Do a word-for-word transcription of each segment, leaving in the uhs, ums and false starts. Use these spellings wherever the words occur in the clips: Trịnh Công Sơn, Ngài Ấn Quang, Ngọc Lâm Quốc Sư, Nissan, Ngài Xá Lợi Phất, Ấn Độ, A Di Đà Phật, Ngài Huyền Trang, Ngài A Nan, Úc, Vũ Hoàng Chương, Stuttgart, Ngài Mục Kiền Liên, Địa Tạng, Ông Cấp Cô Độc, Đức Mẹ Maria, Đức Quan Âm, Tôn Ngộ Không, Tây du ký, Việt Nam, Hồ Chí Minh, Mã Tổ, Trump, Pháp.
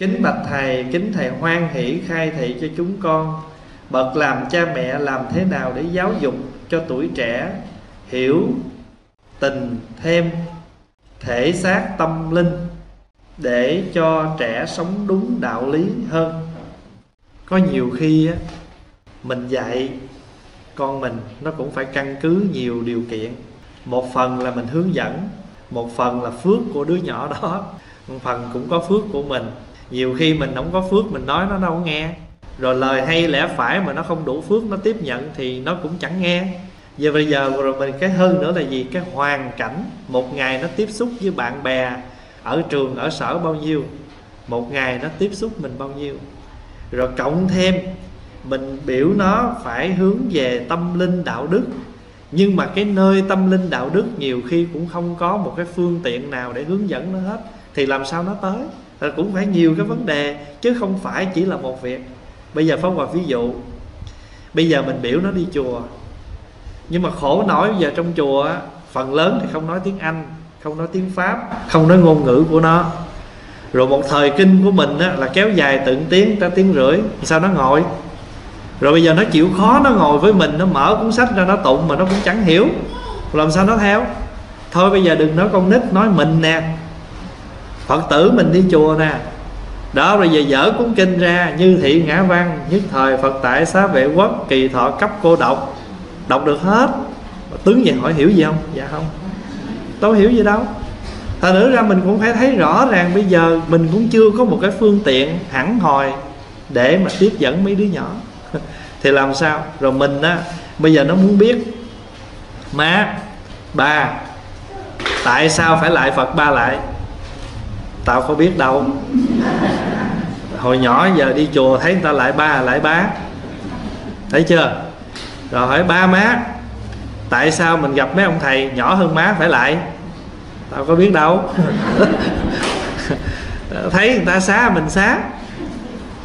Kính bạch Thầy, kính Thầy hoan hỷ khai thị cho chúng con, bậc làm cha mẹ làm thế nào để giáo dục cho tuổi trẻ hiểu tình thêm thể xác tâm linh, để cho trẻ sống đúng đạo lý hơn. Có nhiều khi mình dạy con mình nó cũng phải căn cứ nhiều điều kiện. Một phần là mình hướng dẫn, một phần là phước của đứa nhỏ đó, một phần cũng có phước của mình. Nhiều khi mình không có phước, mình nói nó đâu có nghe. Rồi lời hay lẽ phải mà nó không đủ phước nó tiếp nhận thì nó cũng chẳng nghe. Giờ bây giờ rồi mình cái hơn nữa là gì? Cái hoàn cảnh. Một ngày nó tiếp xúc với bạn bè ở trường, ở sở bao nhiêu, một ngày nó tiếp xúc mình bao nhiêu. Rồi cộng thêm mình biểu nó phải hướng về tâm linh đạo đức, nhưng mà cái nơi tâm linh đạo đức nhiều khi cũng không có một cái phương tiện nào để hướng dẫn nó hết, thì làm sao nó tới? Rồi cũng phải nhiều cái vấn đề, chứ không phải chỉ là một việc. Bây giờ Pháp Hòa ví dụ, bây giờ mình biểu nó đi chùa, nhưng mà khổ nổi giờ trong chùa phần lớn thì không nói tiếng Anh, không nói tiếng Pháp, không nói ngôn ngữ của nó. Rồi một thời kinh của mình á, là kéo dài từng tiếng, ta tiếng rưỡi, sao nó ngồi? Rồi bây giờ nó chịu khó, nó ngồi với mình, nó mở cuốn sách ra nó tụng mà nó cũng chẳng hiểu, làm sao nó theo? Thôi bây giờ đừng nói con nít, nói mình nè, Phật tử mình đi chùa nè. Đó, rồi giờ dở cuốn kinh ra, Như Thị Ngã Văn, Nhất Thời Phật Tại Xá Vệ Quốc, Kỳ Thọ Cấp Cô Độc, đọc được hết. Tướng về hỏi hiểu gì không? Dạ không, tôi hiểu gì đâu. Thật nữa ra mình cũng phải thấy rõ ràng bây giờ mình cũng chưa có một cái phương tiện hẳn hòi để mà tiếp dẫn mấy đứa nhỏ. Thì làm sao? Rồi mình á, bây giờ nó muốn biết má, ba, tại sao phải lại Phật ba lại? Tao có biết đâu. Hồi nhỏ giờ đi chùa thấy người ta lại ba lại bá, thấy chưa? Rồi hỏi ba má, tại sao mình gặp mấy ông thầy nhỏ hơn má phải lại? Tao có biết đâu. Thấy người ta xá mình xá.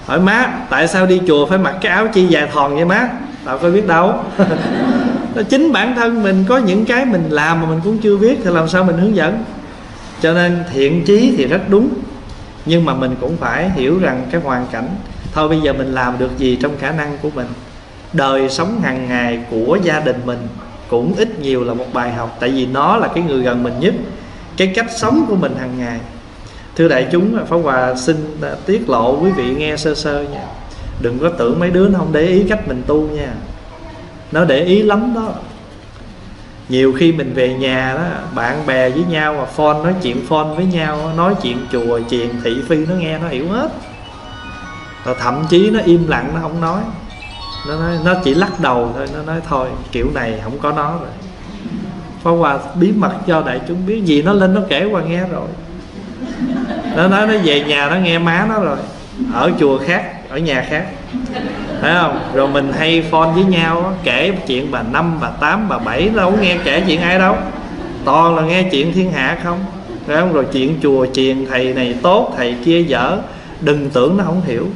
Hỏi má, tại sao đi chùa phải mặc cái áo chi dài thòn vậy má? Tao có biết đâu. Chính bản thân mình có những cái mình làm mà mình cũng chưa biết, thì làm sao mình hướng dẫn? Cho nên thiện chí thì rất đúng, nhưng mà mình cũng phải hiểu rằng cái hoàn cảnh. Thôi bây giờ mình làm được gì trong khả năng của mình. Đời sống hàng ngày của gia đình mình cũng ít nhiều là một bài học, tại vì nó là cái người gần mình nhất, cái cách sống của mình hàng ngày. Thưa đại chúng, Pháp Hòa xin tiết lộ quý vị nghe sơ sơ nha. Đừng có tưởng mấy đứa nó không để ý cách mình tu nha, nó để ý lắm đó. Nhiều khi mình về nhà đó, bạn bè với nhau mà phone, nói chuyện phone với nhau, nói chuyện chùa, chuyện thị phi, nó nghe nó hiểu hết. Rồi thậm chí nó im lặng, nó không nói, nó nói, nó chỉ lắc đầu thôi, nó nói thôi kiểu này không có nó rồi. Pháp Hòa bí mật cho đại chúng biết, gì nó lên nó kể Hòa nghe rồi. Nó nói nó về nhà nó nghe má nó rồi, ở chùa khác, ở nhà khác, thấy không? Rồi mình hay phone với nhau, kể chuyện bà năm, bà tám, bà bảy, nó không nghe kể chuyện ai đâu, toàn là nghe chuyện thiên hạ không, thấy không? Rồi chuyện chùa chiền, thầy này tốt, thầy kia dở, đừng tưởng nó không hiểu.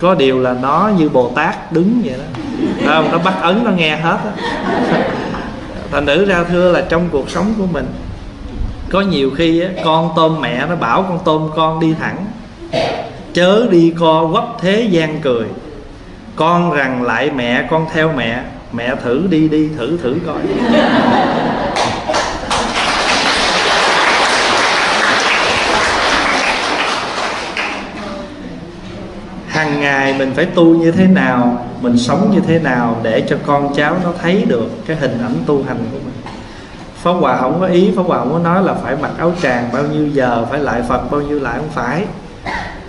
Có điều là nó như Bồ Tát đứng vậy đó, thấy không? Nó bắt ấn, nó nghe hết đó. Thành thử ra thưa là trong cuộc sống của mình, có nhiều khi á, con tôm mẹ nó bảo con tôm con đi thẳng, chớ đi co quắp thế gian cười. Con rằng lại mẹ, con theo mẹ. Mẹ thử đi đi, thử thử coi. Hằng ngày mình phải tu như thế nào, mình sống như thế nào để cho con cháu nó thấy được cái hình ảnh tu hành của mình. Pháp Hòa không có ý, Pháp Hòa không có nói là phải mặc áo tràng bao nhiêu giờ, phải lại Phật bao nhiêu lại, không phải.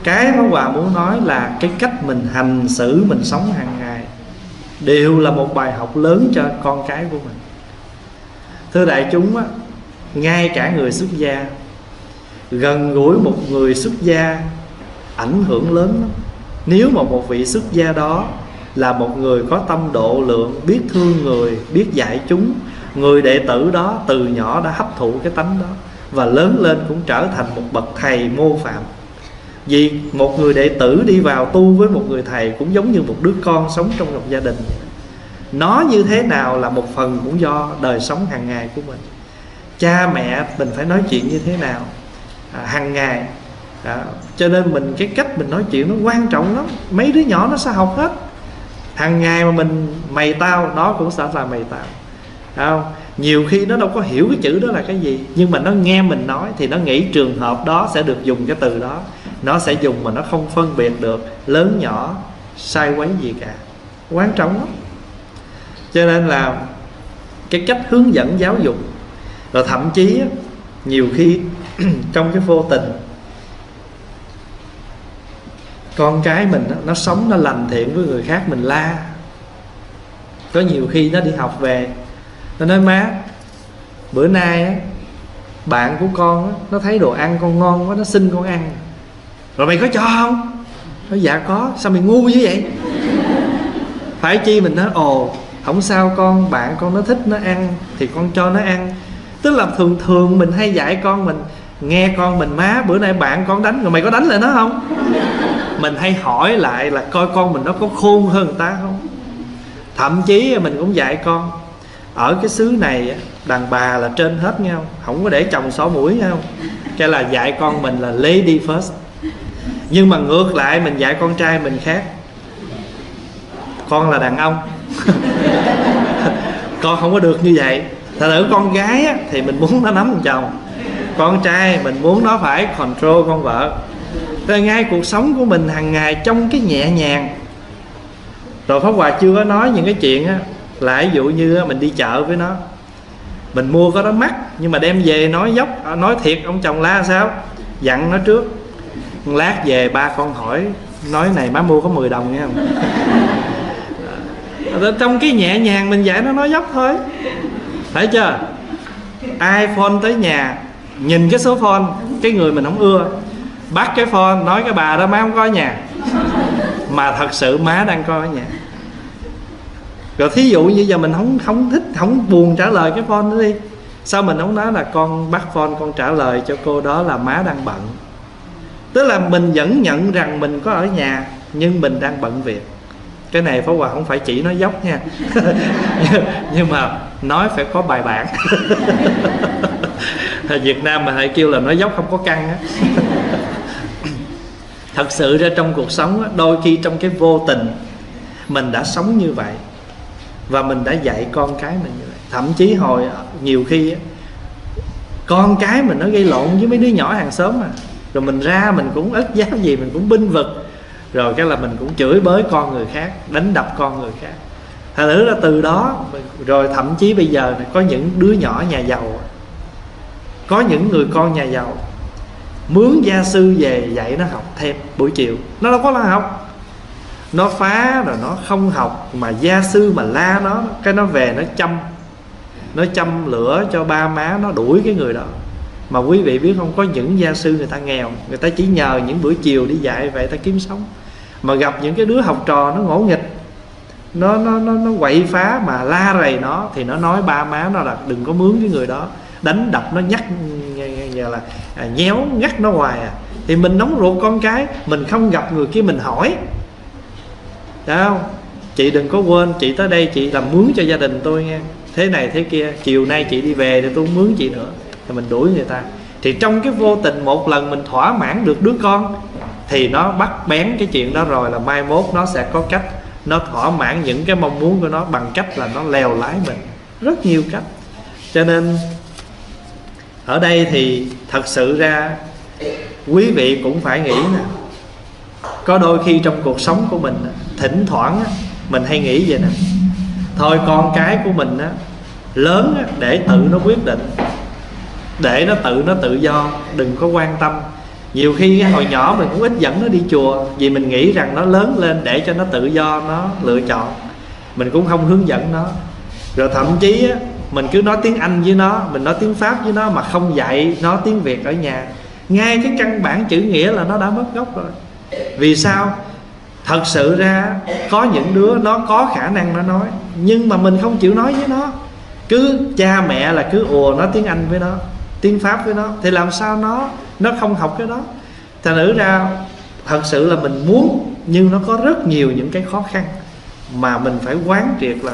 Cái Pháp Hòa muốn nói là cái cách mình hành xử, mình sống hàng ngày đều là một bài học lớn cho con cái của mình. Thưa đại chúng á, ngay cả người xuất gia, gần gũi một người xuất gia ảnh hưởng lớn lắm. Nếu mà một vị xuất gia đó là một người có tâm độ lượng, biết thương người, biết dạy chúng, người đệ tử đó từ nhỏ đã hấp thụ cái tánh đó và lớn lên cũng trở thành một bậc thầy mô phạm. Vì một người đệ tử đi vào tu với một người thầy cũng giống như một đứa con sống trong một gia đình. Nó như thế nào là một phần cũng do đời sống hàng ngày của mình. Cha mẹ mình phải nói chuyện như thế nào à, hàng ngày à, Cho nên mình cái cách mình nói chuyện nó quan trọng lắm. Mấy đứa nhỏ nó sẽ học hết. Hàng ngày mà mình mày tao, nó cũng sẽ là mày tao, đúng không? Nhiều khi nó đâu có hiểu cái chữ đó là cái gì, nhưng mà nó nghe mình nói thì nó nghĩ trường hợp đó sẽ được dùng cái từ đó. Nó sẽ dùng mà nó không phân biệt được lớn nhỏ, sai quấy gì cả. Quan trọng lắm. Cho nên là cái cách hướng dẫn giáo dục, rồi thậm chí nhiều khi trong cái vô tình con cái mình nó sống nó lành thiện với người khác, mình la. Có nhiều khi nó đi học về, nó nói má, bữa nay bạn của con nó thấy đồ ăn con ngon quá, nó xin con ăn. Rồi mày có cho không? Nó dạ có. Sao mày ngu như vậy? Phải chi mình nói ồ, không sao con, bạn con nó thích nó ăn thì con cho nó ăn. Tức là thường thường mình hay dạy con mình, nghe con mình, má bữa nay bạn con đánh, rồi mày có đánh lại nó không? Mình hay hỏi lại là coi con mình nó có khôn hơn người ta không. Thậm chí mình cũng dạy con, ở cái xứ này đàn bà là trên hết nghe không, không có để chồng xỏ mũi nghe không. Cái là dạy con mình là lady first. Nhưng mà ngược lại mình dạy con trai mình khác. Con là đàn ông con không có được như vậy. Thật sự con gái á, thì mình muốn nó nắm chồng, con trai mình muốn nó phải control con vợ. Rồi ngay cuộc sống của mình hàng ngày trong cái nhẹ nhàng. Rồi Pháp Hòa chưa có nói những cái chuyện á, là ví dụ như mình đi chợ với nó, mình mua có đó mắc, nhưng mà đem về nói dốc, nói thiệt ông chồng la sao, dặn nó trước. Lát về ba con hỏi, nói này má mua có mười đồng nghe không. Trong cái nhẹ nhàng mình dạy nó nói dốc thôi, phải chưa? iPhone tới nhà, nhìn cái số phone, cái người mình không ưa, bắt cái phone, nói cái bà đó má không có ở nhà, mà thật sự má đang coi ở nhà. Rồi thí dụ như giờ mình không không thích, không buồn trả lời cái phone đó đi, sao mình không nói là con bắt phone con trả lời cho cô đó là má đang bận. Tức là mình vẫn nhận rằng mình có ở nhà, nhưng mình đang bận việc. Cái này Pháp Hòa không phải chỉ nói dốc nha nhưng mà nói phải có bài bản Việt Nam mà thầy kêu là nói dốc không có căn á Thật sự ra trong cuộc sống, đôi khi trong cái vô tình mình đã sống như vậy, và mình đã dạy con cái mình như vậy. Thậm chí hồi nhiều khi con cái mình nó gây lộn với mấy đứa nhỏ hàng xóm mà, rồi mình ra mình cũng ít dám gì, mình cũng binh vực. Rồi cái là mình cũng chửi bới con người khác, đánh đập con người khác. Thật sự là từ đó, rồi thậm chí bây giờ có những đứa nhỏ nhà giàu, có những người con nhà giàu mướn gia sư về dạy nó học thêm buổi chiều. Nó đâu có lo học, nó phá rồi nó không học, mà gia sư mà la nó, cái nó về nó châm, nó châm lửa cho ba má, nó đuổi cái người đó. Mà quý vị biết không, có những gia sư người ta nghèo, người ta chỉ nhờ những buổi chiều đi dạy vậy ta kiếm sống. Mà gặp những cái đứa học trò nó ngỗ nghịch, nó nó nó, nó quậy phá mà la rầy nó, thì nó nói ba má nó là đừng có mướn cái người đó, đánh đập nó, nhắc giờ là à, nhéo ngắt nó hoài à. Thì mình nóng ruột con cái, mình không gặp người kia mình hỏi, đúng không? Chị đừng có quên, chị tới đây chị làm mướn cho gia đình tôi nghe, thế này thế kia, chiều nay chị đi về thì tôi không mướn chị nữa. Thì mình đuổi người ta. Thì trong cái vô tình một lần mình thỏa mãn được đứa con, thì nó bắt bén cái chuyện đó rồi, là mai mốt nó sẽ có cách nó thỏa mãn những cái mong muốn của nó bằng cách là nó lèo lái mình. Rất nhiều cách. Cho nên ở đây thì thật sự ra quý vị cũng phải nghĩ nè, có đôi khi trong cuộc sống của mình, thỉnh thoảng mình hay nghĩ vậy nè, thôi con cái của mình lớn để tự nó quyết định, để nó tự nó tự do, đừng có quan tâm. Nhiều khi cái hồi nhỏ mình cũng ít dẫn nó đi chùa, vì mình nghĩ rằng nó lớn lên để cho nó tự do, nó lựa chọn, mình cũng không hướng dẫn nó. Rồi thậm chí mình cứ nói tiếng Anh với nó, mình nói tiếng Pháp với nó, mà không dạy nó tiếng Việt ở nhà. Ngay cái căn bản chữ nghĩa là nó đã mất gốc rồi. Vì sao? Thật sự ra có những đứa nó có khả năng nó nói, nhưng mà mình không chịu nói với nó, cứ cha mẹ là cứ ùa nói tiếng Anh với nó, tiếng Pháp với nó, thì làm sao nó nó không học cái đó. Thành thử ra thật sự là mình muốn, nhưng nó có rất nhiều những cái khó khăn mà mình phải quán triệt là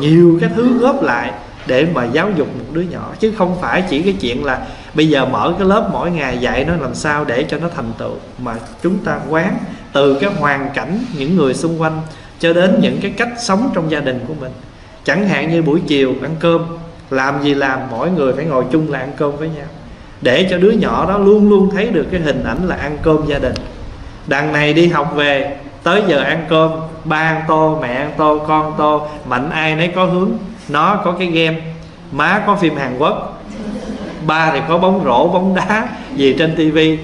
nhiều cái thứ góp lại để mà giáo dục một đứa nhỏ, chứ không phải chỉ cái chuyện là bây giờ mở cái lớp mỗi ngày dạy nó làm sao để cho nó thành tựu, mà chúng ta quán từ cái hoàn cảnh những người xung quanh cho đến những cái cách sống trong gia đình của mình. Chẳng hạn như buổi chiều ăn cơm, làm gì làm mỗi người phải ngồi chung là ăn cơm với nhau, để cho đứa nhỏ đó luôn luôn thấy được cái hình ảnh là ăn cơm gia đình. Đằng này đi học về tới giờ ăn cơm, ba ăn tô, mẹ ăn tô, con ăn tô, mạnh ai nấy có hướng. Nó có cái game, má có phim Hàn Quốc, ba thì có bóng rổ, bóng đá gì trên tivi.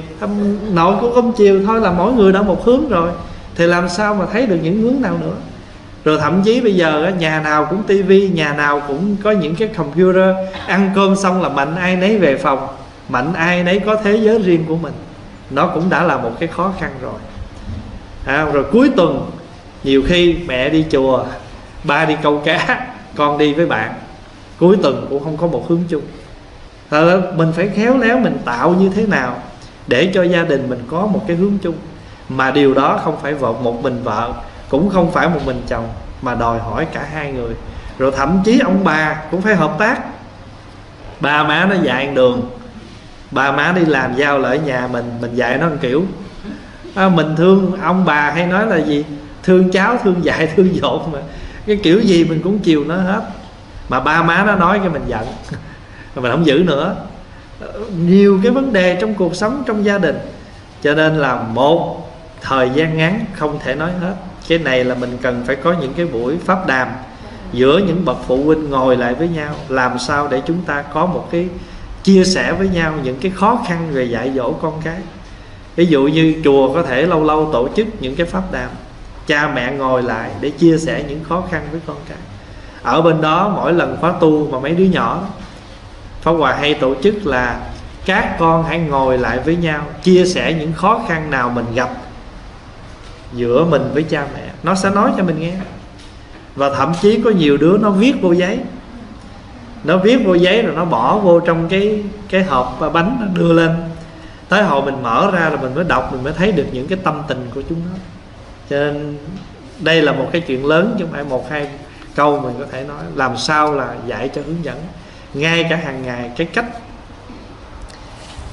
Nội của cơm chiều thôi là mỗi người đã một hướng rồi, thì làm sao mà thấy được những hướng nào nữa. Rồi thậm chí bây giờ nhà nào cũng tivi, nhà nào cũng có những cái computer. Ăn cơm xong là mạnh ai nấy về phòng, mạnh ai nấy có thế giới riêng của mình. Nó cũng đã là một cái khó khăn rồi. À, rồi cuối tuần nhiều khi mẹ đi chùa, ba đi câu cá, con đi với bạn, cuối tuần cũng không có một hướng chung. Thật mình phải khéo léo mình tạo như thế nào để cho gia đình mình có một cái hướng chung, mà điều đó không phải vợ một mình vợ, cũng không phải một mình chồng, mà đòi hỏi cả hai người. Rồi thậm chí ông bà cũng phải hợp tác. Ba má nó dạy đường, ba má đi làm giao lại nhà mình, mình dạy nó một kiểu. À, mình thương ông bà hay nói là gì, thương cháu, thương dạy, thương dột, mà cái kiểu gì mình cũng chiều nó hết. Mà ba má nó nói cái mình giận mình không giữ nữa. Nhiều cái vấn đề trong cuộc sống, trong gia đình. Cho nên là một thời gian ngắn không thể nói hết. Cái này là mình cần phải có những cái buổi pháp đàm giữa những bậc phụ huynh, ngồi lại với nhau làm sao để chúng ta có một cái chia sẻ với nhau những cái khó khăn về dạy dỗ con cái. Ví dụ như chùa có thể lâu lâu tổ chức những cái pháp đàm, cha mẹ ngồi lại để chia sẻ những khó khăn với con cái. Ở bên đó mỗi lần khóa tu mà mấy đứa nhỏ, Pháp Hòa hay tổ chức là các con hãy ngồi lại với nhau, chia sẻ những khó khăn nào mình gặp giữa mình với cha mẹ. Nó sẽ nói cho mình nghe. Và thậm chí có nhiều đứa nó viết vô giấy, nó viết vô giấy rồi nó bỏ vô trong cái, cái hộp bánh, nó đưa lên. Tới hồi mình mở ra là mình mới đọc, mình mới thấy được những cái tâm tình của chúng nó. Cho nên đây là một cái chuyện lớn, chứ không phải một hai câu mình có thể nói. Làm sao là dạy cho hướng dẫn ngay cả hàng ngày, cái cách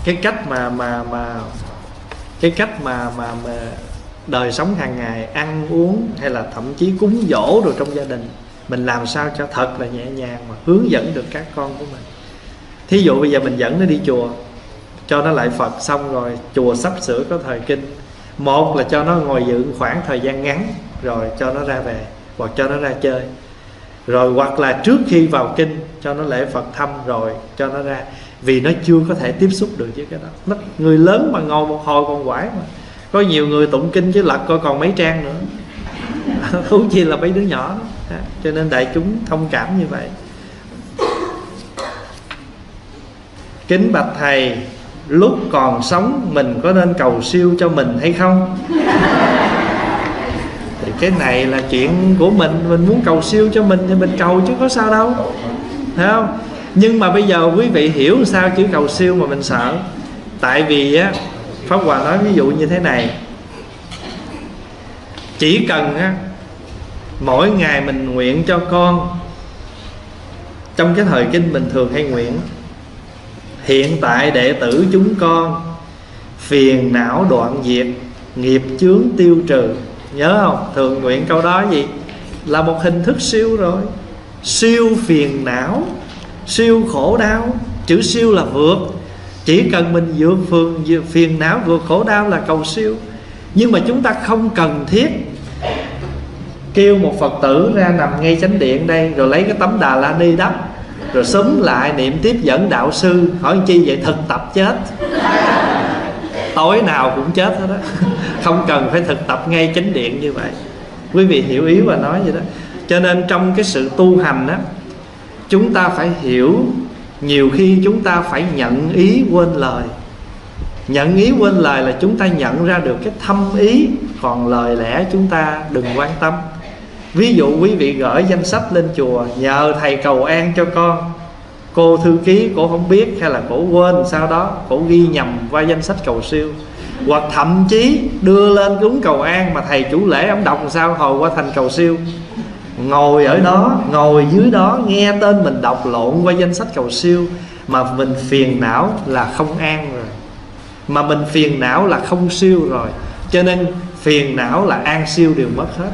cái cách mà mà mà cái cách mà mà, mà đời sống hàng ngày, ăn uống hay là thậm chí cúng dỗ rồi trong gia đình, mình làm sao cho thật là nhẹ nhàng mà hướng dẫn được các con của mình. Thí dụ bây giờ mình dẫn nó đi chùa, cho nó lại Phật, xong rồi chùa sắp sửa có thời kinh, một là cho nó ngồi dự khoảng thời gian ngắn rồi cho nó ra về, hoặc cho nó ra chơi, rồi hoặc là trước khi vào kinh cho nó lễ Phật thăm rồi cho nó ra, vì nó chưa có thể tiếp xúc được với cái đó. Người lớn mà ngồi một hồi còn quải, mà có nhiều người tụng kinh chứ lật coi còn mấy trang nữa, huống chi là mấy đứa nhỏ đó. Cho nên đại chúng thông cảm như vậy. Kính bạch thầy, lúc còn sống mình có nên cầu siêu cho mình hay không? Thì cái này là chuyện của mình, mình muốn cầu siêu cho mình thì mình cầu chứ có sao đâu, thấy không? Nhưng mà bây giờ quý vị hiểu sao chữ cầu siêu mà mình sợ. Tại vì á, Pháp Hòa nói ví dụ như thế này, chỉ cần á, mỗi ngày mình nguyện cho con, trong cái thời kinh bình thường hay nguyện: hiện tại đệ tử chúng con phiền não đoạn diệt, nghiệp chướng tiêu trừ. Nhớ không? Thường nguyện câu đó gì? Là một hình thức siêu rồi. Siêu phiền não, siêu khổ đau. Chữ siêu là vượt. Chỉ cần mình vượt phương, vượt phiền não, vượt khổ đau là cầu siêu. Nhưng mà chúng ta không cần thiết kêu một Phật tử ra nằm ngay chánh điện đây, rồi lấy cái tấm Đà La Ni đắp, rồi sớm lại niệm tiếp dẫn đạo sư. Hỏi chi vậy, thực tập chết, tối nào cũng chết hết đó. Không cần phải thực tập ngay chánh điện như vậy. Quý vị hiểu ý và nói vậy đó. Cho nên trong cái sự tu hành á, chúng ta phải hiểu, nhiều khi chúng ta phải nhận ý quên lời. Nhận ý quên lời là chúng ta nhận ra được cái thâm ý, còn lời lẽ chúng ta đừng quan tâm. Ví dụ quý vị gửi danh sách lên chùa, nhờ thầy cầu an cho con, cô thư ký cổ không biết hay là cổ quên, sau đó cổ ghi nhầm qua danh sách cầu siêu. Hoặc thậm chí đưa lên cúng cầu an mà thầy chủ lễ ông đọc sao hồi qua thành cầu siêu. ngồi ở đó, ngồi dưới đó nghe tên mình đọc lộn qua danh sách cầu siêu mà mình phiền não là không an rồi, mà mình phiền não là không siêu rồi. Cho nên phiền não là an siêu đều mất hết.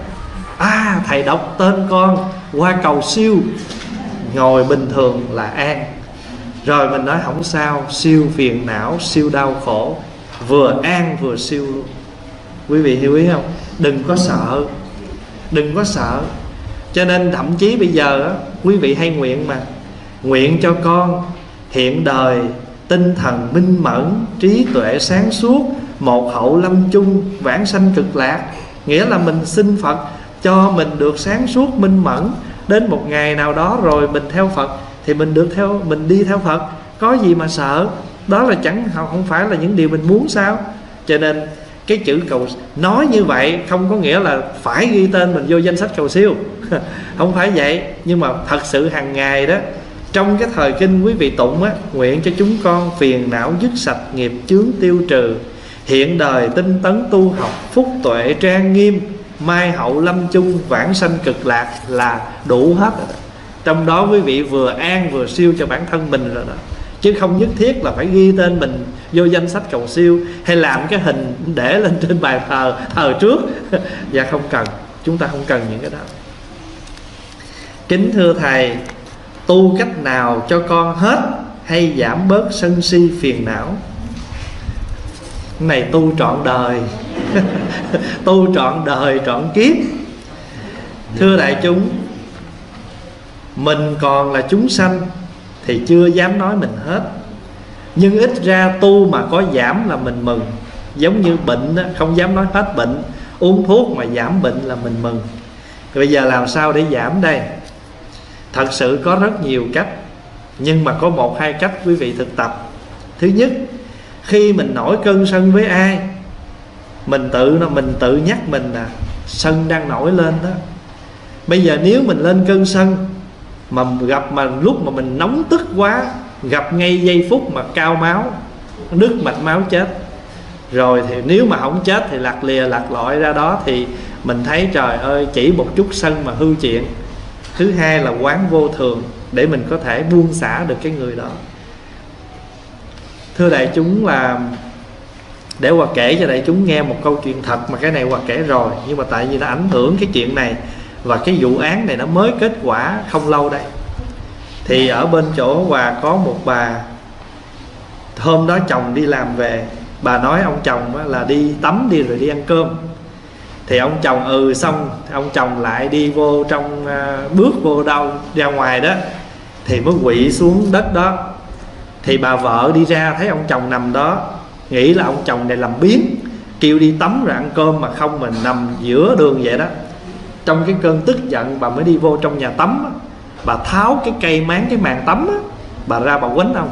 À, thầy đọc tên con qua cầu siêu, ngồi bình thường là an. Rồi mình nói không sao, siêu phiền não, siêu đau khổ, vừa an vừa siêu luôn. Quý vị hiểu ý không? Đừng có sợ, đừng có sợ. Cho nên thậm chí bây giờ quý vị hay nguyện mà, nguyện cho con hiện đời tinh thần minh mẫn, trí tuệ sáng suốt, một hậu lâm chung, vãng sanh cực lạc. Nghĩa là mình xin Phật cho mình được sáng suốt minh mẫn, đến một ngày nào đó rồi mình theo Phật thì mình được theo, mình đi theo Phật, có gì mà sợ. Đó là chẳng không phải là những điều mình muốn sao? Cho nên cái chữ cầu nói như vậy không có nghĩa là phải ghi tên mình vô danh sách cầu siêu. Không phải vậy, nhưng mà thật sự hàng ngày đó, trong cái thời kinh quý vị tụng á, nguyện cho chúng con phiền não dứt sạch, nghiệp chướng tiêu trừ, hiện đời tinh tấn tu học, phúc tuệ trang nghiêm, mai hậu lâm chung, vãng sanh cực lạc là đủ hết rồi. Trong đó quý vị vừa an vừa siêu cho bản thân mình rồi đó. Chứ không nhất thiết là phải ghi tên mình vô danh sách cầu siêu, hay làm cái hình để lên trên bài thờ thờ trước. Dạ không cần, chúng ta không cần những cái đó. Kính thưa thầy, tu cách nào cho con hết hay giảm bớt sân si phiền não? Này tu trọn đời. Tu trọn đời trọn kiếp. Thưa đại chúng, mình còn là chúng sanh thì chưa dám nói mình hết, nhưng ít ra tu mà có giảm là mình mừng. Giống như bệnh đó, không dám nói hết bệnh, uống thuốc mà giảm bệnh là mình mừng. Bây giờ làm sao để giảm đây? Thật sự có rất nhiều cách, nhưng mà có một hai cách quý vị thực tập. Thứ nhất, khi mình nổi cơn sân với ai, mình tự mình tự nhắc mình là sân đang nổi lên đó. Bây giờ nếu mình lên cơn sân mà gặp mà lúc mà mình nóng tức quá, gặp ngay giây phút mà cao máu, đứt mạch máu chết. Rồi thì nếu mà không chết thì lạc lìa lạc lọi ra đó, thì mình thấy trời ơi, chỉ một chút sân mà hư chuyện. Thứ hai là quán vô thường, để mình có thể buông xả được cái người đó. Thưa đại chúng, là để Hòa kể cho đại chúng nghe một câu chuyện thật, mà cái này Hòa kể rồi, nhưng mà tại vì nó ảnh hưởng cái chuyện này, và cái vụ án này nó mới kết quả không lâu đây. Thì ở bên chỗ Hòa có một bà, hôm đó chồng đi làm về, bà nói ông chồng là đi tắm đi rồi đi ăn cơm. Thì ông chồng ừ xong, ông chồng lại đi vô trong, bước vô đâu ra ngoài đó, thì mới quỵ xuống đất đó. Thì bà vợ đi ra thấy ông chồng nằm đó, nghĩ là ông chồng này làm biếng, kêu đi tắm rồi ăn cơm mà không mình nằm giữa đường vậy đó. Trong cái cơn tức giận, bà mới đi vô trong nhà tắm, bà tháo cái cây máng cái màn tắm, bà ra bà quánh ông.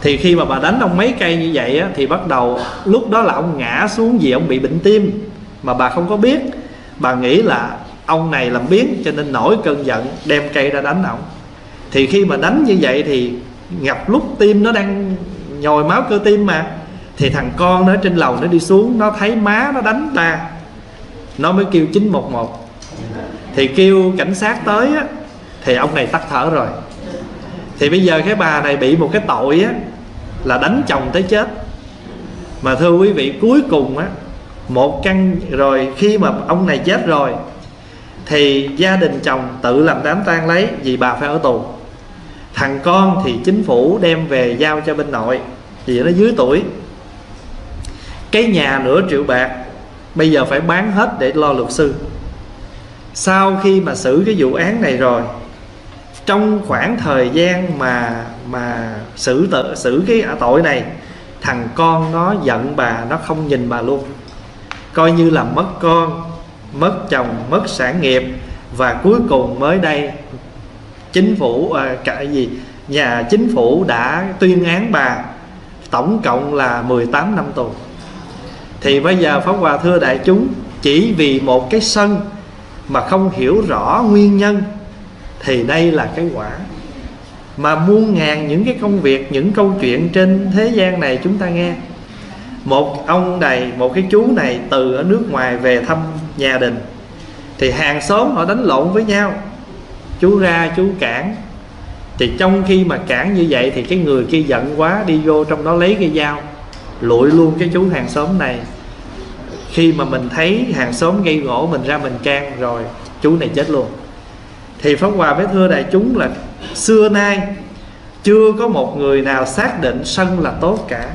Thì khi mà bà đánh ông mấy cây như vậy thì bắt đầu lúc đó là ông ngã xuống vì ông bị bệnh tim, mà bà không có biết. Bà nghĩ là ông này làm biếng cho nên nổi cơn giận đem cây ra đánh ông. Thì khi mà đánh như vậy thì ngập lúc tim nó đang nhồi máu cơ tim mà, thì thằng con nó trên lầu nó đi xuống, nó thấy má nó đánh ta, nó mới kêu chín một một. Thì kêu cảnh sát tới á, thì ông này tắt thở rồi. Thì bây giờ cái bà này bị một cái tội á, là đánh chồng tới chết. Mà thưa quý vị, cuối cùng á, một căn rồi khi mà ông này chết rồi thì gia đình chồng tự làm đám tang lấy, vì bà phải ở tù. Thằng con thì chính phủ đem về giao cho bên nội, vì nó dưới tuổi. Cái nhà nửa triệu bạc bây giờ phải bán hết để lo luật sư. Sau khi mà xử cái vụ án này rồi, trong khoảng thời gian mà mà xử tự, xử cái tội này, thằng con nó giận bà, nó không nhìn bà luôn, coi như là mất con, mất chồng, mất sản nghiệp. Và cuối cùng mới đây chính phủ à, cả gì nhà chính phủ đã tuyên án bà tổng cộng là mười tám năm tù. Thì bây giờ Pháp Hòa thưa đại chúng, chỉ vì một cái sân mà không hiểu rõ nguyên nhân thì đây là cái quả. Mà muôn ngàn những cái công việc, những câu chuyện trên thế gian này chúng ta nghe. Một ông này, một cái chú này từ ở nước ngoài về thăm nhà đình, thì hàng xóm họ đánh lộn với nhau, chú ra chú cản. Thì trong khi mà cản như vậy thì cái người kia giận quá đi vô trong đó lấy cái dao lụi luôn cái chú hàng xóm này. Khi mà mình thấy hàng xóm gây gỗ, mình ra mình can, rồi chú này chết luôn. Thì Pháp Hòa với thưa đại chúng là xưa nay chưa có một người nào xác định sân là tốt cả.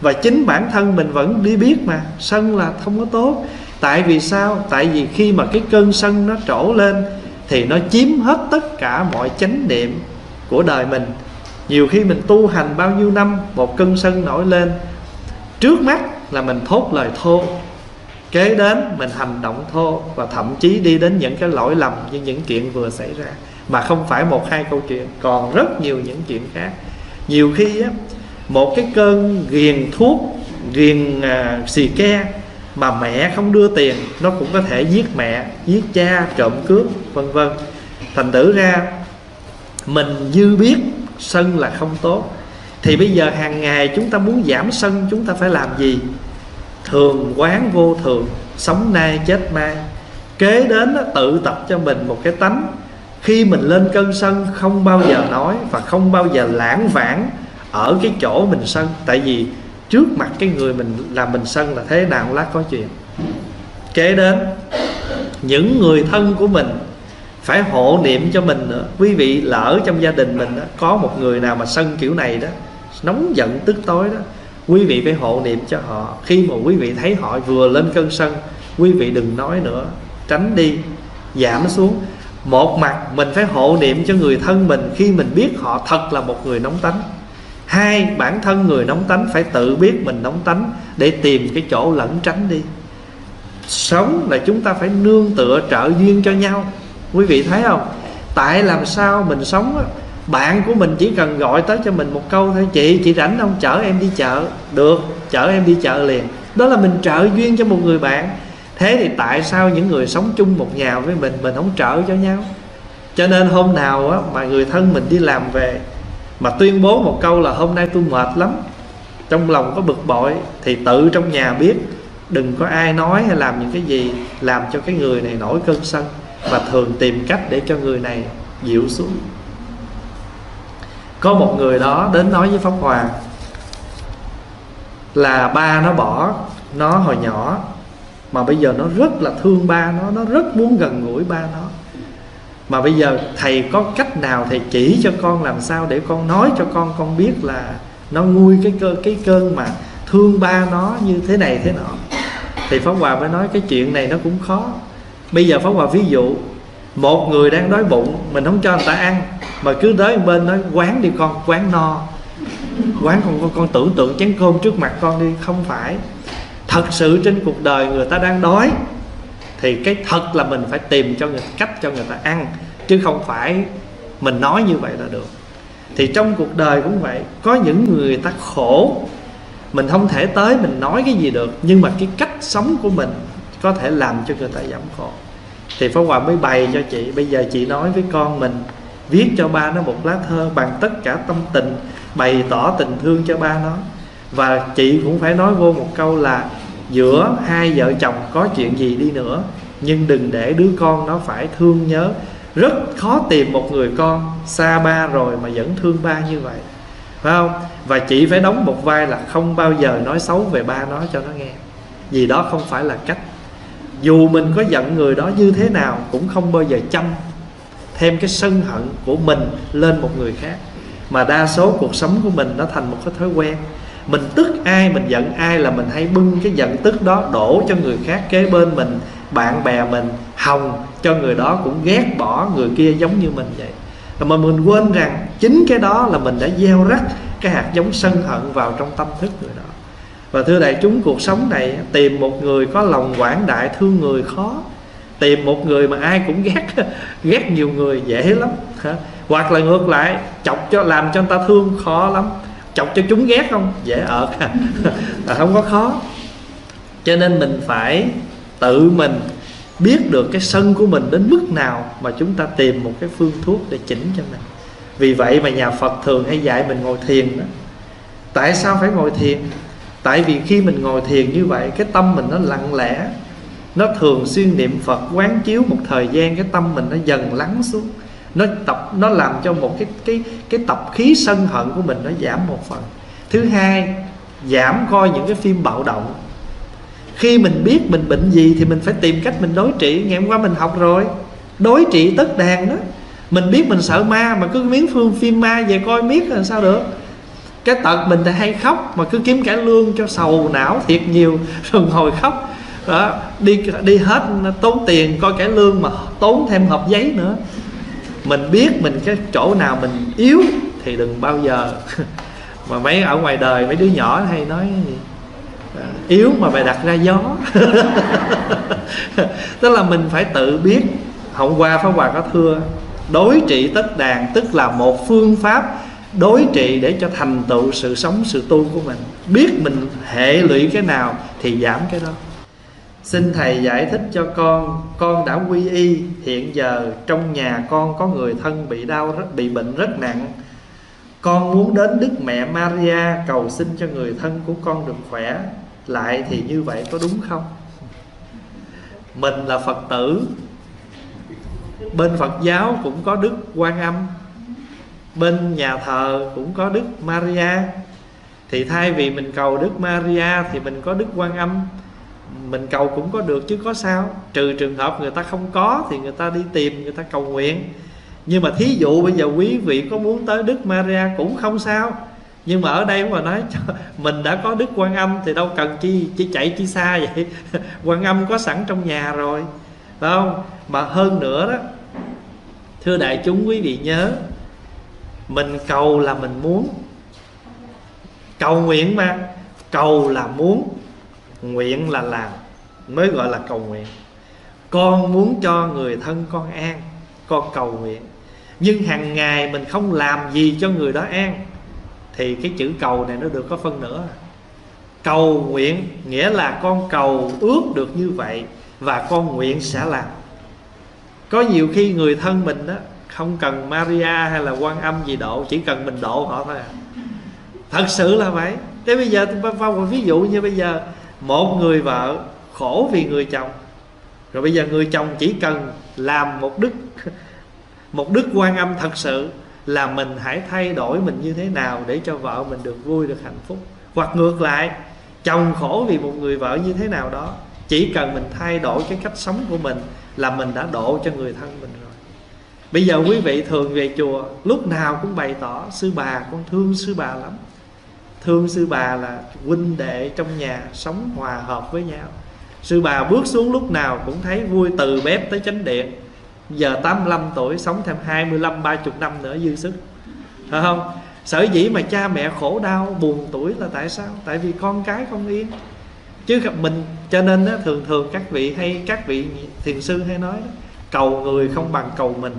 Và chính bản thân mình vẫn đi biết mà sân là không có tốt. Tại vì sao? Tại vì khi mà cái cơn sân nó trổ lên thì nó chiếm hết tất cả mọi chánh niệm của đời mình. Nhiều khi mình tu hành bao nhiêu năm, một cơn sân nổi lên, trước mắt là mình thốt lời thô, kế đến mình hành động thô, và thậm chí đi đến những cái lỗi lầm như những chuyện vừa xảy ra. Mà không phải một hai câu chuyện, còn rất nhiều những chuyện khác. Nhiều khi á, một cái cơn ghiền thuốc, ghiền à, xì ke mà mẹ không đưa tiền, nó cũng có thể giết mẹ, giết cha, trộm cướp, vân vân. Thành thử ra mình dư biết sân là không tốt. Thì bây giờ hàng ngày chúng ta muốn giảm sân, chúng ta phải làm gì? Thường quán vô thường, sống nay chết mai. Kế đến tự tập cho mình một cái tánh khi mình lên cơn sân không bao giờ nói và không bao giờ lãng vãng ở cái chỗ mình sân. Tại vì trước mặt cái người mình làm mình sân là thế nào lát có chuyện. Kế đến những người thân của mình phải hộ niệm cho mình nữa. Quý vị lỡ trong gia đình mình đó, có một người nào mà sân kiểu này đó, nóng giận tức tối đó, quý vị phải hộ niệm cho họ. Khi mà quý vị thấy họ vừa lên cơn sân, quý vị đừng nói nữa, tránh đi, giảm xuống. Một mặt mình phải hộ niệm cho người thân mình khi mình biết họ thật là một người nóng tánh. Hai, bản thân người nóng tánh phải tự biết mình nóng tánh để tìm cái chỗ lẩn tránh đi. Sống là chúng ta phải nương tựa trợ duyên cho nhau. Quý vị thấy không? Tại làm sao mình sống á, bạn của mình chỉ cần gọi tới cho mình một câu thôi: chị, chị rảnh không? Chở em đi chợ. Được, chở em đi chợ liền. Đó là mình trợ duyên cho một người bạn. Thế thì tại sao những người sống chung một nhà với mình, mình không trợ cho nhau? Cho nên hôm nào á, mà người thân mình đi làm về mà tuyên bố một câu là hôm nay tôi mệt lắm, trong lòng có bực bội, thì tự trong nhà biết, đừng có ai nói hay làm những cái gì làm cho cái người này nổi cơn sân, và thường tìm cách để cho người này dịu xuống. Có một người đó đến nói với Pháp Hòa là ba nó bỏ nó hồi nhỏ, mà bây giờ nó rất là thương ba nó, nó rất muốn gần gũi ba nó. Mà bây giờ thầy có cách nào thầy chỉ cho con làm sao để con nói cho con con biết là nó nguôi cái cơ, cái cơn mà thương ba nó như thế này thế nọ. Thì Pháp Hòa mới nói cái chuyện này nó cũng khó. Bây giờ Pháp Hòa ví dụ, một người đang đói bụng, mình không cho người ta ăn, mà cứ tới bên nói quán đi con, quán no. Quán con, con, con tưởng tượng chén cơm trước mặt con đi. Không phải. Thật sự trên cuộc đời người ta đang đói, thì cái thật là mình phải tìm cho người, cách cho người ta ăn, chứ không phải mình nói như vậy là được. Thì trong cuộc đời cũng vậy, có những người ta khổ, mình không thể tới mình nói cái gì được, nhưng mà cái cách sống của mình có thể làm cho người ta giảm khổ. Thì Pháp Hòa mới bày cho chị, bây giờ chị nói với con mình, viết cho ba nó một lá thơ bằng tất cả tâm tình, bày tỏ tình thương cho ba nó. Và chị cũng phải nói vô một câu là giữa hai vợ chồng có chuyện gì đi nữa, nhưng đừng để đứa con nó phải thương nhớ. Rất khó tìm một người con xa ba rồi mà vẫn thương ba như vậy, phải không? Và chị phải đóng một vai là không bao giờ nói xấu về ba nó cho nó nghe, vì đó không phải là cách. Dù mình có giận người đó như thế nào cũng không bao giờ châm thêm cái sân hận của mình lên một người khác. Mà đa số cuộc sống của mình nó thành một cái thói quen, mình tức ai, mình giận ai là mình hay bưng cái giận tức đó đổ cho người khác kế bên mình, bạn bè mình, hòng cho người đó cũng ghét bỏ người kia giống như mình vậy. Mà mình quên rằng chính cái đó là mình đã gieo rắc cái hạt giống sân hận vào trong tâm thức người đó. Và thưa đại chúng, cuộc sống này tìm một người có lòng quảng đại thương người khó, tìm một người mà ai cũng ghét ghét nhiều người dễ lắm. Hoặc là ngược lại, chọc cho làm cho người ta thương khó lắm, chọc cho chúng ghét không dễ ợt à, không có khó. Cho nên mình phải tự mình biết được cái sân của mình đến mức nào mà chúng ta tìm một cái phương thuốc để chỉnh cho mình. Vì vậy mà nhà Phật thường hay dạy mình ngồi thiền đó. Tại sao phải ngồi thiền? Tại vì khi mình ngồi thiền như vậy, cái tâm mình nó lặng lẽ, nó thường xuyên niệm Phật quán chiếu một thời gian, cái tâm mình nó dần lắng xuống, nó tập, nó làm cho một cái cái cái tập khí sân hận của mình nó giảm một phần. Thứ hai, giảm coi những cái phim bạo động. Khi mình biết mình bệnh gì thì mình phải tìm cách mình đối trị. Ngày hôm qua mình học rồi, đối trị tất đàn đó. Mình biết mình sợ ma mà cứ miếng phương phim ma về coi miết là sao được. Cái tật mình thì hay khóc mà cứ kiếm cải lương cho sầu não thiệt nhiều rồi ngồi khóc. Đó, đi đi hết tốn tiền coi cải lương mà tốn thêm hộp giấy nữa. Mình biết mình cái chỗ nào mình yếu thì đừng bao giờ mà mấy ở ngoài đời mấy đứa nhỏ hay nói yếu mà mày đặt ra gió. Tức là mình phải tự biết. Hôm qua Pháp Hòa có thưa, đối trị tất đàn tức là một phương pháp đối trị để cho thành tựu sự sống, sự tu của mình. Biết mình hệ lụy cái nào thì giảm cái đó. Xin Thầy giải thích cho con, con đã quy y, hiện giờ trong nhà con có người thân bị đau, rất bị bệnh rất nặng. Con muốn đến Đức Mẹ Maria cầu xin cho người thân của con được khỏe lại, thì như vậy có đúng không? Mình là Phật tử, bên Phật giáo cũng có Đức Quan Âm, bên nhà thờ cũng có Đức Maria. Thì thay vì mình cầu Đức Maria thì mình có Đức Quan Âm, mình cầu cũng có được chứ có sao. Trừ trường hợp người ta không có thì người ta đi tìm, người ta cầu nguyện. Nhưng mà thí dụ bây giờ quý vị có muốn tới Đức Maria cũng không sao. Nhưng mà ở đây mà nói mình đã có Đức Quan Âm thì đâu cần chi, chỉ chạy chi xa vậy. Quan Âm có sẵn trong nhà rồi, phải không? Mà hơn nữa đó, thưa đại chúng, quý vị nhớ, mình cầu là mình muốn, cầu nguyện mà, cầu là muốn, nguyện là làm, mới gọi là cầu nguyện. Con muốn cho người thân con an, con cầu nguyện. Nhưng hàng ngày mình không làm gì cho người đó an thì cái chữ cầu này nó được có phân nữa. Cầu nguyện nghĩa là con cầu ước được như vậy và con nguyện sẽ làm. Có nhiều khi người thân mình đó, không cần Maria hay là Quan Âm gì độ, chỉ cần mình độ họ thôi à. Thật sự là vậy. Thế bây giờ ví dụ như bây giờ một người vợ khổ vì người chồng, rồi bây giờ người chồng chỉ cần làm một đức Một đức Quan Âm thật sự, là mình hãy thay đổi mình như thế nào để cho vợ mình được vui, được hạnh phúc. Hoặc ngược lại, chồng khổ vì một người vợ như thế nào đó, chỉ cần mình thay đổi cái cách sống của mình là mình đã độ cho người thân mình rồi. Bây giờ quý vị thường về chùa, lúc nào cũng bày tỏ sư bà, con thương sư bà lắm. Thương sư bà là huynh đệ trong nhà sống hòa hợp với nhau. Sư bà bước xuống lúc nào cũng thấy vui, từ bếp tới chánh điện. Giờ tám mươi lăm tuổi, sống thêm hai mươi lăm ba mươi năm nữa dư sức, phải không? Sở dĩ mà cha mẹ khổ đau buồn tuổi là tại sao? Tại vì con cái không yên. Chứ gặp mình, cho nên thường thường các vị hay các vị thiền sư hay nói cầu người không bằng cầu mình.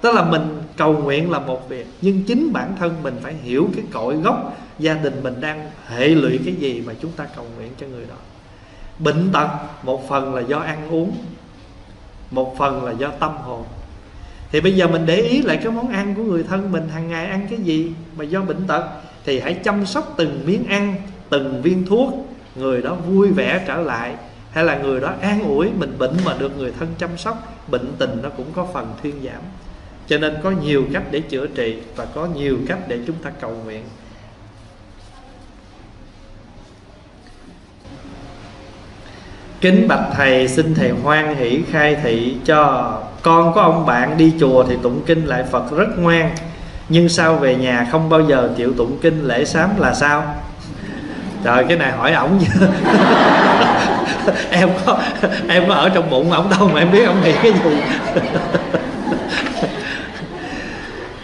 Tức là mình cầu nguyện là một việc, nhưng chính bản thân mình phải hiểu cái cội gốc gia đình mình đang hệ lụy cái gì mà chúng ta cầu nguyện cho người đó. Bệnh tật một phần là do ăn uống, một phần là do tâm hồn. Thì bây giờ mình để ý lại cái món ăn của người thân mình, hàng ngày ăn cái gì mà do bệnh tật, thì hãy chăm sóc từng miếng ăn, từng viên thuốc, người đó vui vẻ trở lại, hay là người đó an ủi. Mình bệnh mà được người thân chăm sóc, bệnh tình nó cũng có phần thuyên giảm. Cho nên có nhiều cách để chữa trị và có nhiều cách để chúng ta cầu nguyện. Kính bạch Thầy, xin Thầy hoan hỷ khai thị cho con. Có ông bạn đi chùa thì tụng kinh lại Phật rất ngoan, nhưng sao về nhà không bao giờ chịu tụng kinh lễ sám là sao? Trời, cái này hỏi ổng. Em có em có ở trong bụng ổng đâu mà em biết ổng nghĩ cái gì.